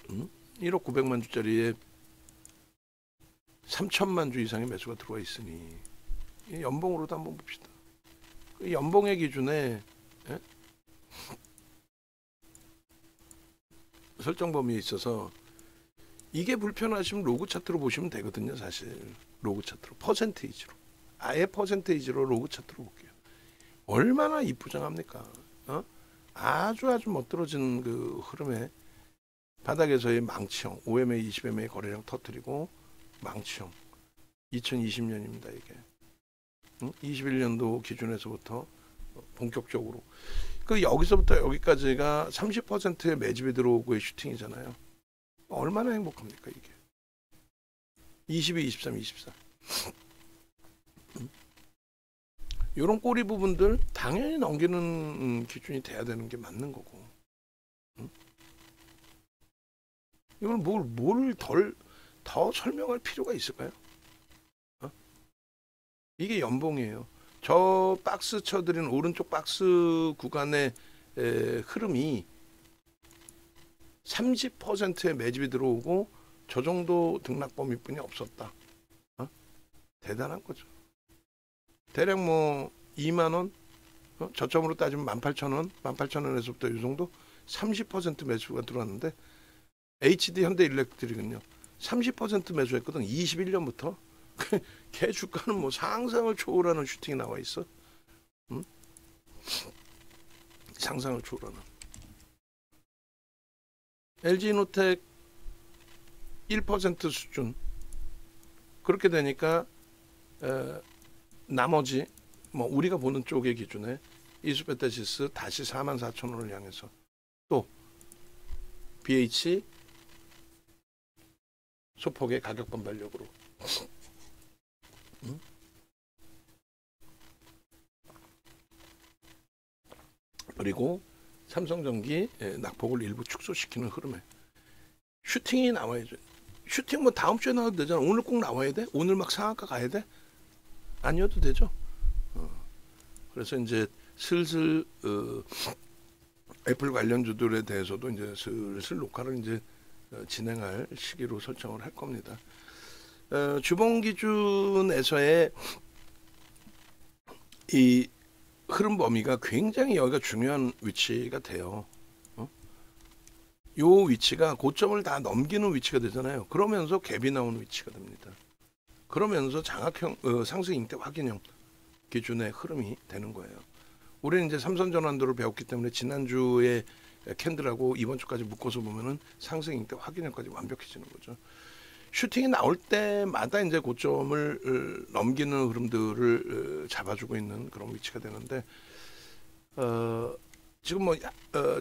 1억 900만 주짜리에 3천만 주 이상의 매수가 들어와 있으니 연봉으로도 한번 봅시다. 그 연봉의 기준에, 예? 설정 범위에 있어서 이게 불편하시면 로그 차트로 보시면 되거든요. 사실 로그 차트로 퍼센테이지로, 아예 퍼센테이지로 로그 차트로 볼게요. 얼마나 이쁘장합니까? 어? 아주 멋들어진 그 흐름에 바닥에서의 망치형 5MA 20MA 거래량 터뜨리고, 망치형 2020년입니다 이게. 응? 21년도 기준에서부터 본격적으로 그 여기서부터 여기까지가 30%의 매집이 들어오고의 슈팅이잖아요. 얼마나 행복합니까 이게. 22, 23, 24 요런 꼬리 부분들 당연히 넘기는 기준이 돼야 되는 게 맞는 거고, 응? 이걸 더 설명할 필요가 있을까요? 어? 이게 연봉이에요. 저 박스 쳐드린 오른쪽 박스 구간의 흐름이 30%의 매집이 들어오고 저 정도 등락 범위뿐이 없었다. 어? 대단한 거죠. 대략 뭐 2만원, 어? 저점으로 따지면 18,000원, 18,000원에서부터 이 정도 30% 매수가 들어왔는데, HD 현대 일렉트릭은요 30% 매수했거든 21년부터. 걔 주가는 뭐 상상을 초월하는 슈팅이 나와 있어. 응? 상상을 초월하는. LG 이노텍 1% 수준. 그렇게 되니까 나머지 뭐 우리가 보는 쪽의 기준에 이수페타시스 다시 44,000원을 향해서, 또 BH 소폭의 가격 반발력으로, 응? 그리고 삼성전기 낙폭을 일부 축소시키는 흐름에 슈팅이 나와야죠. 슈팅 뭐 다음 주에 나와도 되잖아. 오늘 꼭 나와야 돼? 오늘 막 상한가 가야 돼? 아니어도 되죠. 그래서 이제 슬슬 애플 관련주들에 대해서도 이제 슬슬 녹화를 이제 진행할 시기로 설정을 할 겁니다. 주봉 기준에서의 이 흐름 범위가 굉장히, 여기가 중요한 위치가 돼요. 어? 요 위치가 고점을 다 넘기는 위치가 되잖아요. 그러면서 갭이 나오는 위치가 됩니다. 그러면서 장악형 상승 잉태 확인형 기준의 흐름이 되는 거예요. 우리는 이제 삼선전환도를 배웠기 때문에 지난주에 캔들하고 이번 주까지 묶어서 보면은 상승 잉태 확인형까지 완벽해지는 거죠. 슈팅이 나올 때마다 이제 고점을 넘기는 흐름들을 잡아주고 있는 그런 위치가 되는데, 지금 뭐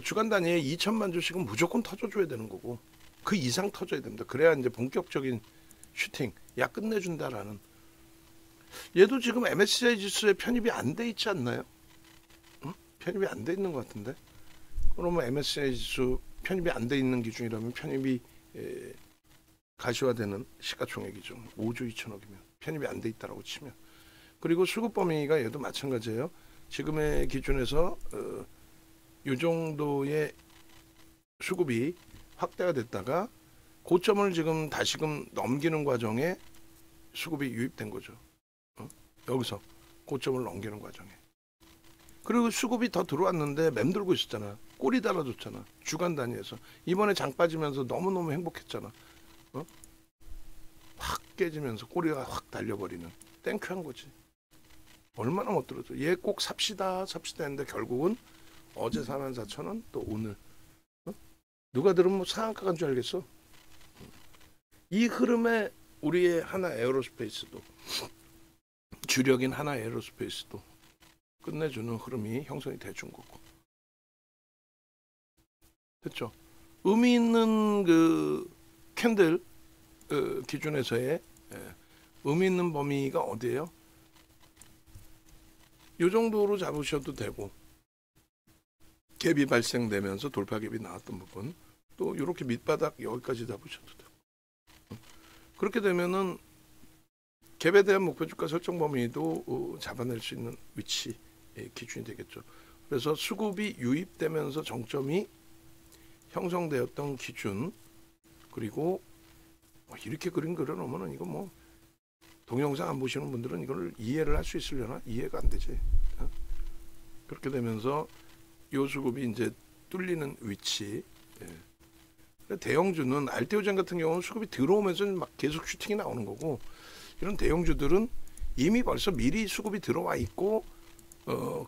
주간 단위에 2천만 주씩은 무조건 터져줘야 되는 거고, 그 이상 터져야 됩니다. 그래야 이제 본격적인 슈팅, 야 끝내준다라는. 얘도 지금 MSCI 지수에 편입이 안 돼 있지 않나요? 응? 편입이 안 돼 있는 것 같은데. 그러면 MSCI 지수 편입이 안 돼 있는 기준이라면 편입이 가시화되는 시가총액이죠. 5조 2천억이면 편입이 안 돼 있다라고 치면. 그리고 수급 범위가 얘도 마찬가지예요. 지금의 기준에서 이 정도의 수급이 확대가 됐다가 고점을 지금 다시금 넘기는 과정에 수급이 유입된 거죠. 어? 여기서 고점을 넘기는 과정에. 그리고 수급이 더 들어왔는데 맴돌고 있었잖아. 꼬리 달아줬잖아. 주간 단위에서. 이번에 장 빠지면서 너무너무 행복했잖아. 어? 확 깨지면서 꼬리가 확 달려버리는. 땡큐한 거지. 얼마나 못 들었어. 얘 꼭 삽시다 했는데 결국은 어제 44,000원 또 오늘. 어? 누가 들으면 뭐 상한가 간 줄 알겠어. 이 흐름에 우리의 하나 에어로스페이스도 주력인 하나 에어로스페이스도 끝내주는 흐름이 형성이 돼준 거고. 됐죠? 의미 있는 그 캔들 기준에서의 의미 있는 범위가 어디예요? 이 정도로 잡으셔도 되고, 갭이 발생되면서 돌파갭이 나왔던 부분, 또 이렇게 밑바닥 여기까지 잡으셔도 되고, 그렇게 되면은 갭에 대한 목표주가 설정 범위도 잡아낼 수 있는 위치 기준이 되겠죠. 그래서 수급이 유입되면서 정점이 형성되었던 기준, 그리고 이렇게 그림 그려놓으면 이거 뭐 동영상 안 보시는 분들은 이걸 이해를 할 수 있으려나? 이해가 안 되지. 그렇게 되면서 요 수급이 이제 뚫리는 위치. 대형주는 알테오젠 같은 경우는 수급이 들어오면서 막 계속 슈팅이 나오는 거고, 이런 대형주들은 이미 벌써 미리 수급이 들어와 있고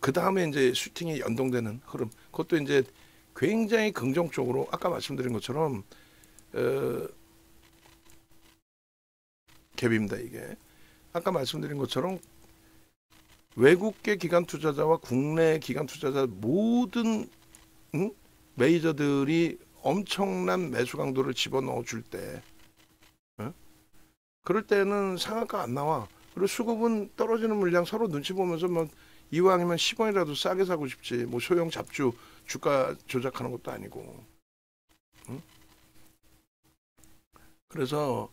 그 다음에 이제 슈팅이 연동되는 흐름. 그것도 이제 굉장히 긍정적으로 아까 말씀드린 것처럼 갭입니다. 이게 아까 말씀드린 것처럼 외국계 기관 투자자와 국내 기관 투자자 모든 메이저들이 엄청난 매수 강도를 집어넣어 줄 때, 그럴 때는 상한가 안 나와. 그리고 수급은 떨어지는 물량 서로 눈치 보면서 뭐 이왕이면 10원이라도 싸게 사고 싶지, 뭐 소형 잡주 주가 조작하는 것도 아니고. 그래서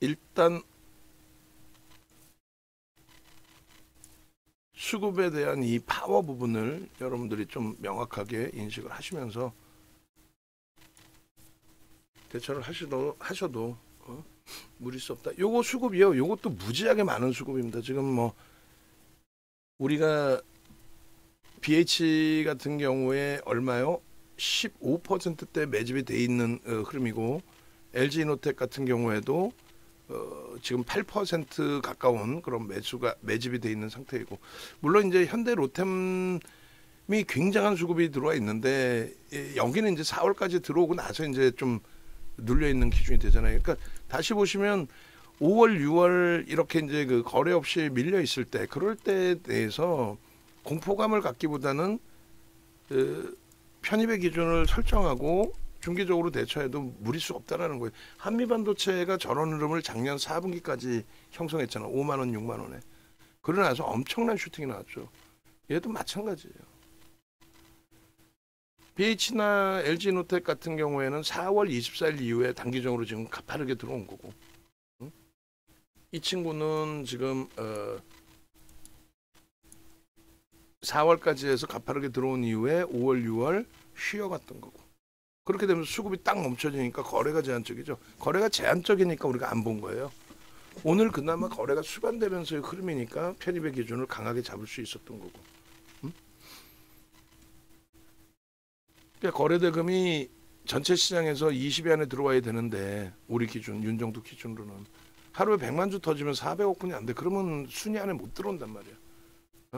일단 수급에 대한 이 파워 부분을 여러분들이 좀 명확하게 인식을 하시면서 대처를 하셔도 무리수 없다. 요거 수급이요. 요것도 무지하게 많은 수급입니다. 지금 뭐 우리가 BH 같은 경우에 얼마요? 15%대 매집이 돼 있는 흐름이고, LG 이노텍 같은 경우에도 지금 8% 가까운 그런 매집이 돼 있는 상태이고, 물론 이제 현대 로템이 굉장한 수급이 들어와 있는데 여기는 이제 4월까지 들어오고 나서 이제 좀 눌려 있는 기준이 되잖아요. 그러니까 다시 보시면 5월, 6월 이렇게 이제 그 거래 없이 밀려 있을 때, 그럴 때에 대해서 공포감을 갖기보다는 편입의 기준을 설정하고 중기적으로 대처해도 무리수 없다라는 거예요. 한미반도체가 저런 흐름을 작년 4분기까지 형성했잖아. 5만 원, 6만 원에. 그러나서 엄청난 슈팅이 나왔죠. 얘도 마찬가지예요. BH나 LG 이노텍 같은 경우에는 4월 24일 이후에 단기적으로 지금 가파르게 들어온 거고, 이 친구는 지금 4월까지 해서 가파르게 들어온 이후에 5월, 6월 쉬어갔던 거고, 그렇게 되면 수급이 딱 멈춰지니까 거래가 제한적이죠. 거래가 제한적이니까 우리가 안 본 거예요. 오늘 그나마 거래가 수반되면서의 흐름이니까 편입의 기준을 강하게 잡을 수 있었던 거고, 그러니까 거래대금이 전체 시장에서 20위 안에 들어와야 되는데, 우리 기준, 윤정두 기준으로는 하루에 100만 주 터지면 400억 분이 안 돼. 그러면 순위 안에 못 들어온단 말이야.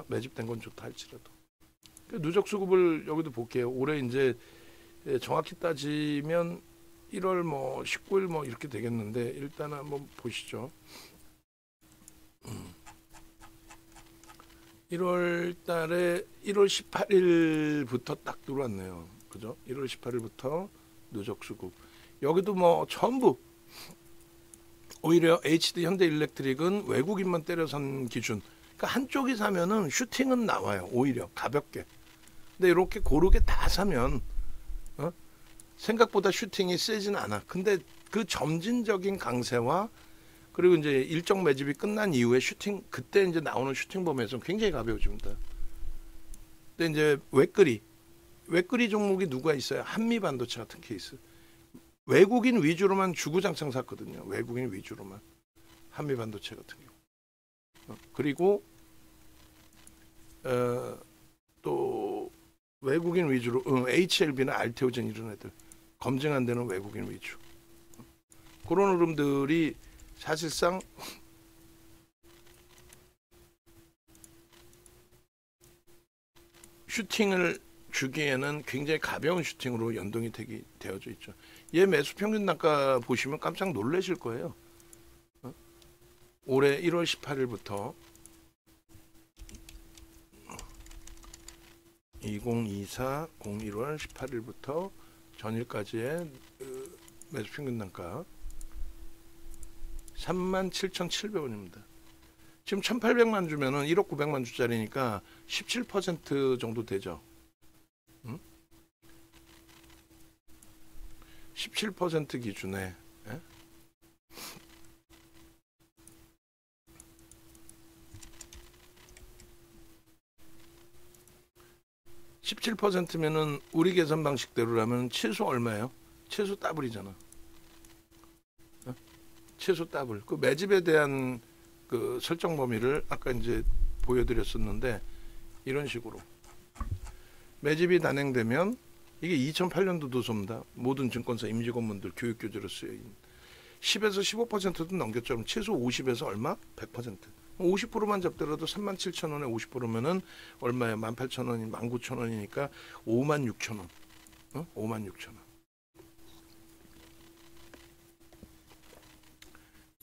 매집된 건 좋다 할지라도. 누적 수급을 여기도 볼게요. 올해 이제 정확히 따지면 1월 뭐 19일 뭐 이렇게 되겠는데, 일단 한번 보시죠. 1월 18일부터 딱 들어왔네요. 그죠? 1월 18일부터 누적 수급. 여기도 뭐 전부, 오히려 HD 현대 일렉트릭은 외국인만 때려 산 기준. 그러니까 한쪽이 사면은 슈팅은 나와요. 오히려 가볍게. 근데 이렇게 고르게 다 사면 생각보다 슈팅이 세진 않아. 근데 그 점진적인 강세와 그리고 이제 일정 매집이 끝난 이후에 슈팅, 그때 이제 나오는 슈팅 범위에서는 굉장히 가벼워집니다. 근데 이제 외끌이 종목이 누가 있어요? 한미반도체 같은 케이스. 외국인 위주로만 주구장창 샀거든요. 외국인 위주로만. 한미반도체 같은 경우. 그리고 또 외국인 위주로 HLB나 알테오젠 이런 애들 검증 안 되는 외국인 위주 그런 흐름들이 사실상 슈팅을 주기에는 굉장히 가벼운 슈팅으로 연동이 되어져 있죠. 얘 매수 평균 단가 보시면 깜짝 놀라실 거예요. 올해 1월 18일부터 2024 01월 18일부터 전일까지의 매수 평균 단가 37,700원입니다. 지금 1,800만 주면은 1억 900만 주짜리니까 17% 정도 되죠. 17% 기준에 예? 17%면은 우리 계산 방식대로라면 최소 얼마예요? 최소 따블이잖아. 예? 최소 따블. 그 매집에 대한 그 설정 범위를 아까 이제 보여드렸었는데 이런 식으로 매집이 단행되면 이게 2008년도 도서입니다. 모든 증권사 임직원분들 교육교재로 쓰여있는 10에서 15%도 넘겼죠. 그럼 최소 50에서 얼마? 100%. 50%만 잡더라도 37,000원에 50%면은 얼마예요? 18,000원이 19,000원이니까 56,000원. 56,000원.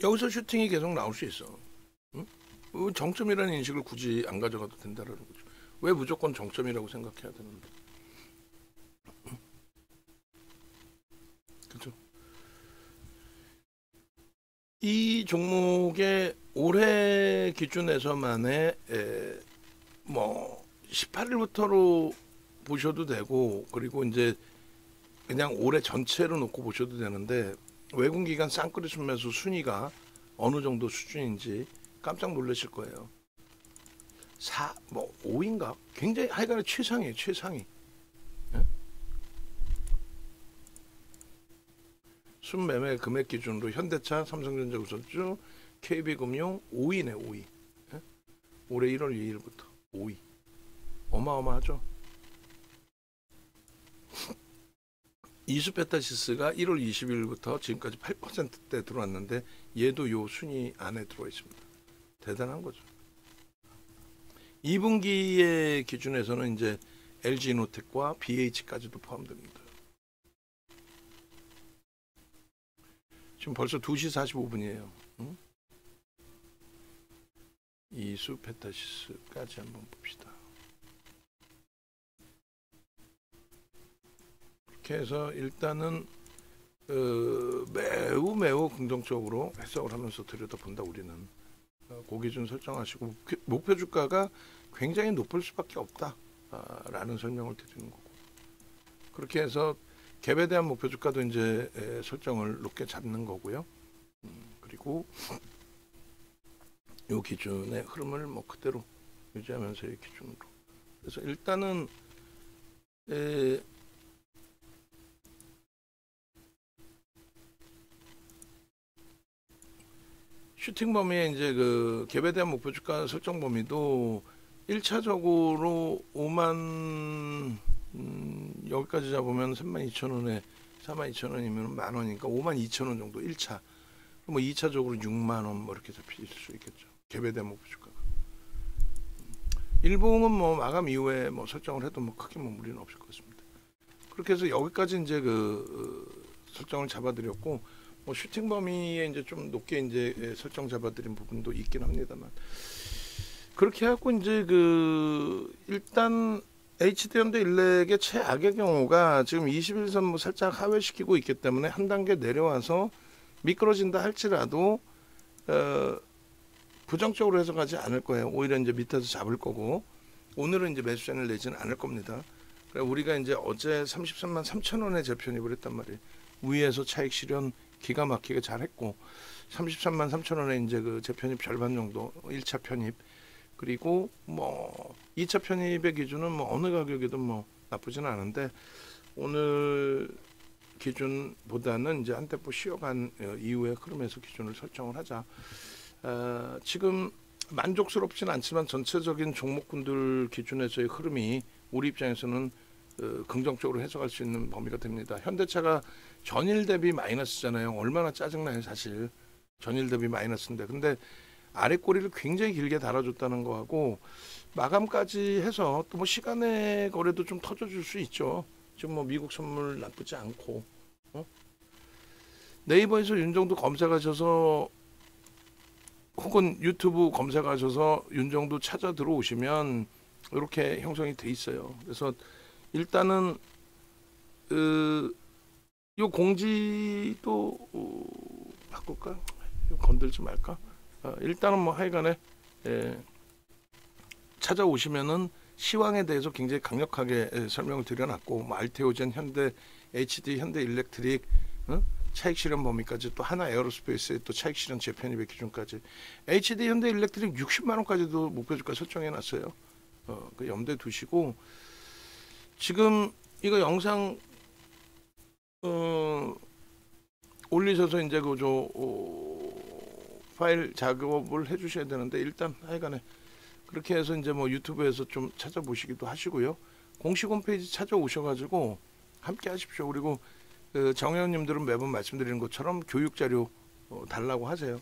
여기서 슈팅이 계속 나올 수 있어. 정점이라는 인식을 굳이 안 가져가도 된다는 거죠. 왜 무조건 정점이라고 생각해야 되는데. 그렇죠. 이 종목의 올해 기준에서만의 뭐 18일부터로 보셔도 되고 그리고 이제 그냥 올해 전체로 놓고 보셔도 되는데 외국기관 쌍끌이 순매수 순위가 어느 정도 수준인지 깜짝 놀라실 거예요. 4, 뭐 5인가? 굉장히 하여간에 최상위에요. 최상위. 순매매 금액 기준으로 현대차, 삼성전자 우선주, KB 금융 5위네 5위. 예? 올해 1월 2일부터 5위. 어마어마하죠. 이수페타시스가 1월 20일부터 지금까지 8%대 들어왔는데 얘도 요 순위 안에 들어와 있습니다. 대단한 거죠. 2분기의 기준에서는 이제 LG 이노텍과 BH까지도 포함됩니다. 지금 벌써 2시 45분이에요. 응? 이수페타시스까지 한번 봅시다. 이렇게 해서 일단은 매우 매우 긍정적으로 해석을 하면서 들여다본다. 우리는 고기준 설정하시고 목표 주가가 굉장히 높을 수밖에 없다라는 설명을 드리는 거고 그렇게 해서 갭에 대한 목표 주가도 이제 설정을 높게 잡는 거고요. 그리고 이 기준의 흐름을 뭐 그대로 유지하면서 이 기준으로. 그래서 일단은 슈팅 범위에 이제 그 갭에 대한 목표 주가 설정 범위도 1차적으로 5만 여기까지 잡으면 32,000원에 42,000원이면 만원이니까 52,000원 정도 1차 뭐 2차적으로 6만원 뭐 이렇게 잡힐 수 있겠죠. 갭에 대한 목표 주가가 일봉은 뭐 마감 이후에 뭐 설정을 해도 뭐 크게 뭐 무리는 없을 것 같습니다. 그렇게 해서 여기까지 이제 그 설정을 잡아드렸고 뭐 슈팅 범위에 이제 좀 높게 이제 설정 잡아드린 부분도 있긴 합니다만 그렇게 해갖고 이제 그 일단 HD 현대 일렉의 최악의 경우가 지금 21선 뭐 살짝 하회시키고 있기 때문에 한 단계 내려와서 미끄러진다 할지라도 부정적으로 해석하지 않을 거예요. 오히려 이제 밑에서 잡을 거고 오늘은 이제 매수 제한을 내지는 않을 겁니다. 우리가 이제 어제 333,000원에 재편입을 했단 말이에요. 위에서 차익 실현 기가 막히게 잘했고 333,000원에 이제 그 재편입 절반 정도 1차 편입. 그리고 뭐 2차 편입의 기준은 뭐 어느 가격이든 뭐 나쁘지는 않은데 오늘 기준보다는 이제 한 템포 쉬어간 이후에 흐름에서 기준을 설정을 하자. 지금 만족스럽진 않지만 전체적인 종목군들 기준에서의 흐름이 우리 입장에서는 긍정적으로 해석할 수 있는 범위가 됩니다. 현대차가 전일 대비 마이너스잖아요. 얼마나 짜증나요, 사실. 전일 대비 마이너스인데. 근데 아랫꼬리를 굉장히 길게 달아줬다는 거하고 마감까지 해서 또 뭐 시간의 거래도 좀 터져줄 수 있죠. 지금 뭐 미국 선물 나쁘지 않고. 네이버에서 윤정두 검색하셔서 혹은 유튜브 검색하셔서 윤정두 찾아 들어오시면 이렇게 형성이 돼 있어요. 그래서 일단은 이 공지도 바꿀까? 건들지 말까? 일단은 뭐 하여간에 찾아오시면은 시황에 대해서 굉장히 강력하게 설명을 드려놨고 뭐 알테오젠, 현대, HD 현대 일렉트릭 차익 실현 범위까지 또 하나 에어로스페이스의 또 차익 실현 재편입의 기준까지 HD 현대 일렉트릭 60만원까지도 목표주가 설정해놨어요. 그 염두에 두시고 지금 이거 영상 올리셔서 이제 그저 파일 작업을 해주셔야 되는데 일단 하여간에 그렇게 해서 이제 뭐 유튜브에서 좀 찾아보시기도 하시고요. 공식 홈페이지 찾아오셔가지고 함께 하십시오. 그리고 정회원님들은 매번 말씀드리는 것처럼 교육 자료 달라고 하세요.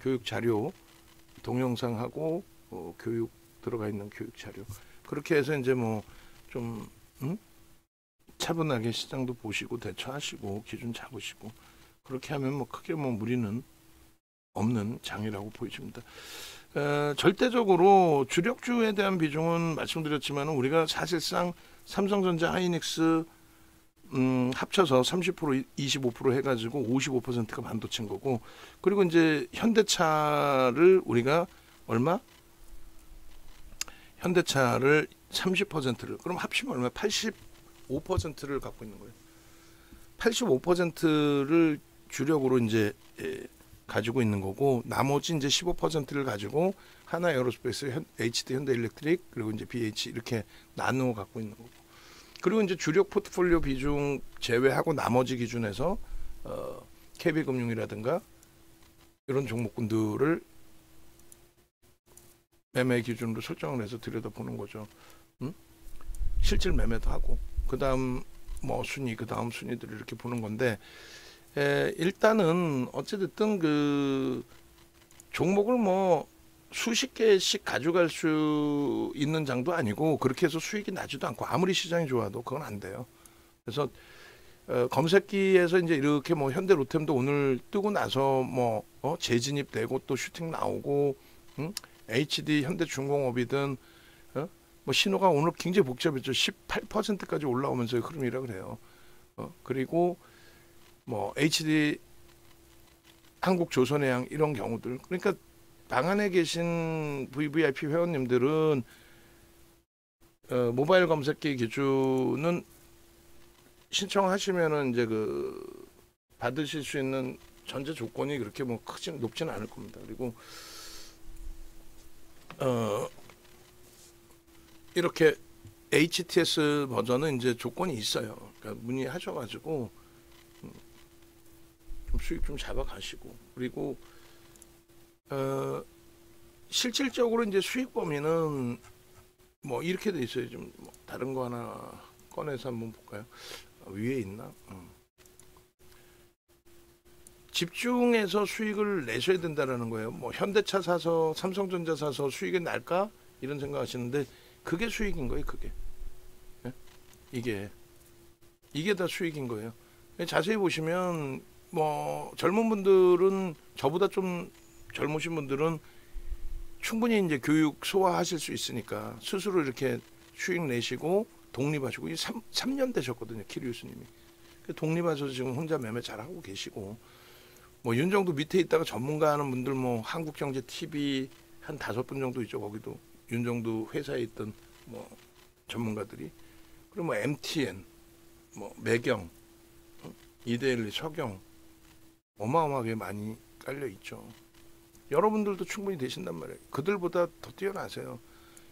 교육 자료 동영상하고 교육 들어가 있는 교육 자료 그렇게 해서 이제 뭐 좀 차분하게 시장도 보시고 대처하시고 기준 잡으시고 그렇게 하면 뭐 크게 뭐 무리는 없는 장이라고 보여집니다. 절대적으로 주력주에 대한 비중은 말씀드렸지만 우리가 사실상 삼성전자, 하이닉스 합쳐서 30%, 25% 해가지고 55%가 반도체인 거고 그리고 이제 현대차를 우리가 얼마? 현대차를 30%를 그럼 합치면 얼마? 85%를 갖고 있는 거예요. 85%를 주력으로 이제 가지고 있는 거고 나머지 이제 15%를 가지고 하나 에어로스페이스, HD 현대 일렉트릭 그리고 이제 BH 이렇게 나누어 갖고 있는 거고 그리고 이제 주력 포트폴리오 비중 제외하고 나머지 기준에서 KB 금융이라든가 이런 종목군들을 매매 기준으로 설정을 해서 들여다보는 거죠. 실질 매매도 하고 그다음 뭐 순위 그다음 순위들을 이렇게 보는 건데 일단은 어찌됐든 그 종목을 뭐 수십 개씩 가져갈 수 있는 장도 아니고 그렇게 해서 수익이 나지도 않고 아무리 시장이 좋아도 그건 안 돼요. 그래서 검색기에서 이제 이렇게 뭐 현대 로템도 오늘 뜨고 나서 뭐 재진입되고 또 슈팅 나오고 HD 현대 중공업이든 뭐 신호가 오늘 굉장히 복잡했죠. 18%까지 올라오면서 흐름이라 그래요. 그리고 뭐 HD 한국조선해양 이런 경우들 그러니까 방 안에 계신 VVIP 회원님들은 모바일 검색기 기준은 신청하시면은 이제 그 받으실 수 있는 전제 조건이 그렇게 뭐 크진 높지는 않을 겁니다. 그리고 이렇게 HTS 버전은 이제 조건이 있어요. 그러니까 문의하셔가지고 좀 수익 좀 잡아가시고 그리고 실질적으로 이제 수익 범위는 뭐 이렇게 돼 있어요. 좀 뭐 다른 거 하나 꺼내서 한번 볼까요? 위에 있나? 집중해서 수익을 내셔야 된다라는 거예요. 뭐 현대차 사서 삼성전자 사서 수익이 날까? 이런 생각하시는데 그게 수익인 거예요. 그게 예? 이게 다 수익인 거예요. 자세히 보시면 뭐 젊은 분들은 저보다 좀 젊으신 분들은 충분히 이제 교육 소화하실 수 있으니까 스스로 이렇게 수익 내시고 독립하시고 3년 되셨거든요. 키리우스님이 독립하셔서 지금 혼자 매매 잘하고 계시고 뭐 윤정두 밑에 있다가 전문가 하는 분들 뭐 한국경제TV 한 5분 정도 있죠. 거기도 윤정두 회사에 있던 뭐 전문가들이 그리고 뭐 MTN 뭐 매경 이데일리 서경 어마어마하게 많이 깔려있죠. 여러분들도 충분히 되신단 말이에요. 그들보다 더 뛰어나세요.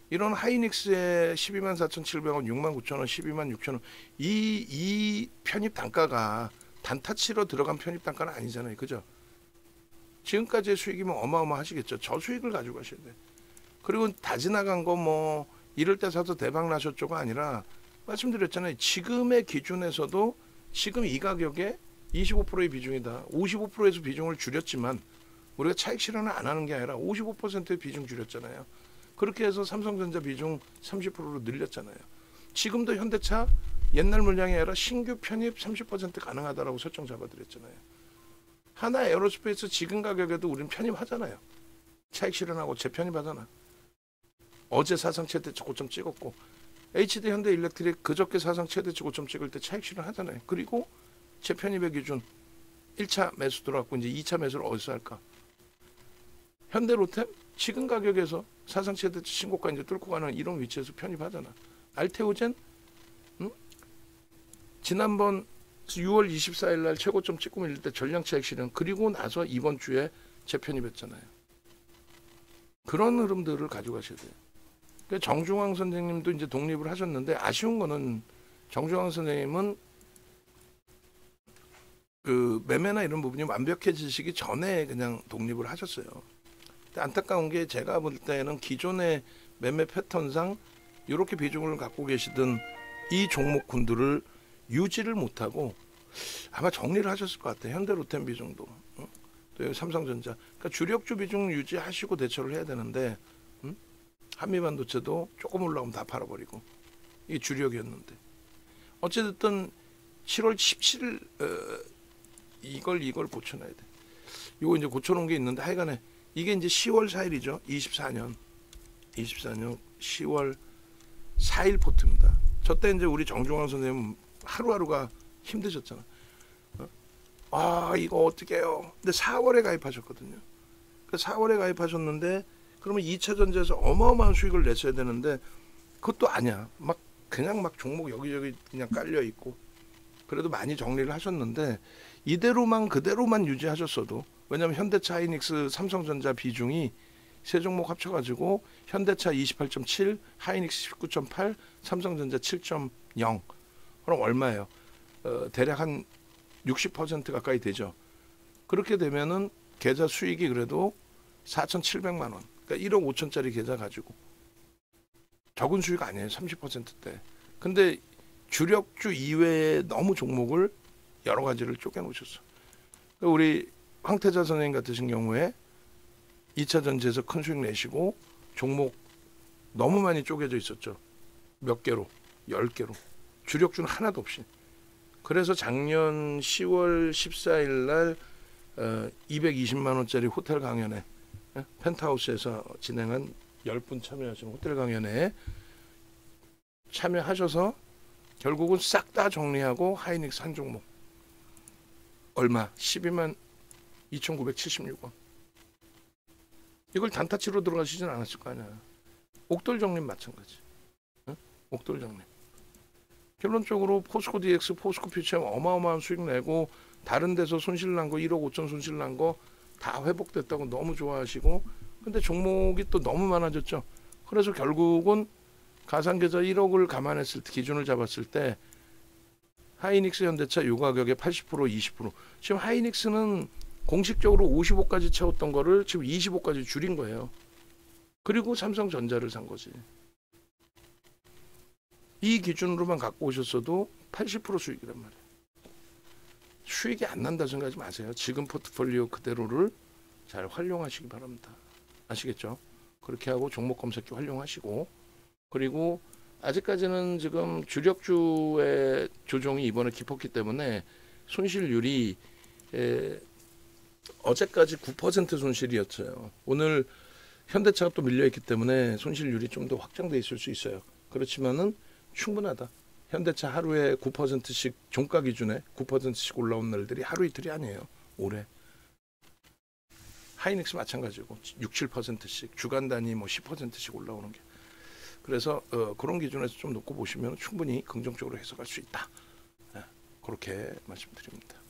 이런 하이닉스의 124,700원, 69,000원, 126,000원 이 편입 단가가 단타치로 들어간 편입 단가는 아니잖아요. 그죠? 지금까지의 수익이면 어마어마하시겠죠. 저 수익을 가지고 가셔야 돼. 그리고 다 지나간 거 뭐 이럴 때 사서 대박 나셨죠가 아니라 말씀드렸잖아요. 지금의 기준에서도 지금 이 가격에 25%의 비중이다. 55%에서 비중을 줄였지만 우리가 차익 실현을 안 하는 게 아니라 55%의 비중 줄였잖아요. 그렇게 해서 삼성전자 비중 30%로 늘렸잖아요. 지금도 현대차 옛날 물량이 아니라 신규 편입 30% 가능하다라고 설정 잡아드렸잖아요. 하나 에어로스페이스 지금 가격에도 우린 편입하잖아요. 차익 실현하고 재편입하잖아. 어제 사상 최대치 고점 찍었고 HD 현대 일렉트릭 그저께 사상 최대치 고점 찍을 때 차익 실현하잖아요. 그리고 재편입의 기준 1차 매수 들어왔고 이제 2차 매수를 어디서 할까? 현대 로템 지금 가격에서 사상 최대치 신고가 이제 뚫고 가는 이런 위치에서 편입하잖아. 알테오젠 지난번 6월 24일 날 최고점 찍고 밀릴 때 전량 차익 실현 그리고 나서 이번 주에 재편입했잖아요. 그런 흐름들을 가져가셔야 돼요. 그러니까 정중앙 선생님도 이제 독립을 하셨는데 아쉬운 거는 정중앙 선생님은 그 매매나 이런 부분이 완벽해지시기 전에 그냥 독립을 하셨어요. 근데 안타까운 게 제가 볼 때는 기존의 매매 패턴상 이렇게 비중을 갖고 계시던 이 종목군들을 유지를 못하고 아마 정리를 하셨을 것 같아요. 현대 로템 비중도. 또 삼성전자. 그러니까 주력주 비중 유지하시고 대처를 해야 되는데 한미반도체도 조금 올라오면 다 팔아버리고 이게 주력이었는데 어쨌든 7월 17일 이걸 고쳐놔야 돼. 요거 이제 고쳐놓은 게 있는데 하여간에 이게 이제 10월 4일이죠. 24년 10월 4일 포트입니다. 저때 이제 우리 정종환 선생님 하루하루가 힘드셨잖아. 아 이거 어떻게 해요. 근데 4월에 가입하셨거든요. 4월에 가입하셨는데 그러면 2차 전지에서 어마어마한 수익을 냈어야 되는데 그것도 아니야. 막 그냥 막 종목 여기저기 그냥 깔려있고 그래도 많이 정리를 하셨는데 이대로만 그대로만 유지하셨어도 왜냐하면 현대차 하이닉스 삼성전자 비중이 세 종목 합쳐가지고 현대차 28.7 하이닉스 19.8 삼성전자 7.0 그럼 얼마예요? 대략 한 60% 가까이 되죠. 그렇게 되면은 계좌 수익이 그래도 4,700만 원. 그러니까 1억 5천짜리 계좌 가지고. 적은 수익 아니에요. 30%대. 근데 주력주 이외에 너무 종목을 여러 가지를 쪼개놓으셨어. 그러니까 우리 황태자 선생님 같으신 경우에 2차 전지에서 큰 수익 내시고 종목 너무 많이 쪼개져 있었죠. 몇 개로? 10개로. 주력주는 하나도 없이. 그래서 작년 10월 14일 날 220만 원짜리 호텔 강연회 펜트하우스에서 진행한 10분 참여하신 호텔 강연회에 참여하셔서 결국은 싹 다 정리하고 하이닉스 한 종목 얼마? 12만 2,976원. 이걸 단타치로 들어가시진 않았을 거 아니야. 옥돌 정립 마찬가지. 옥돌 정립. 결론적으로 포스코 DX, 포스코 퓨처엠 어마어마한 수익 내고 다른 데서 손실 난 거 1억 5천 손실 난 거 다 회복됐다고 너무 좋아하시고 근데 종목이 또 너무 많아졌죠. 그래서 결국은 가상계좌 1억을 감안했을 때 기준을 잡았을 때 하이닉스 현대차 요 가격에 80% 20% 지금 하이닉스는 공식적으로 55까지 채웠던 거를 지금 25까지 줄인 거예요. 그리고 삼성전자를 산 거지. 이 기준으로만 갖고 오셨어도 80% 수익이란 말이에요. 수익이 안 난다 생각하지 마세요. 지금 포트폴리오 그대로를 잘 활용하시기 바랍니다. 아시겠죠? 그렇게 하고 종목 검색기 활용하시고 그리고 아직까지는 지금 주력주의 조정이 이번에 깊었기 때문에 손실률이 어제까지 9% 손실이었어요. 오늘 현대차가 또 밀려있기 때문에 손실률이 좀 더 확장돼 있을 수 있어요. 그렇지만은 충분하다. 현대차 하루에 9%씩 종가 기준에 9%씩 올라온 날들이 하루 이틀이 아니에요. 올해. 하이닉스 마찬가지고 6, 7%씩 주간 단위 뭐 10%씩 올라오는 게. 그래서 그런 기준에서 좀 놓고 보시면 충분히 긍정적으로 해석할 수 있다. 네, 그렇게 말씀드립니다.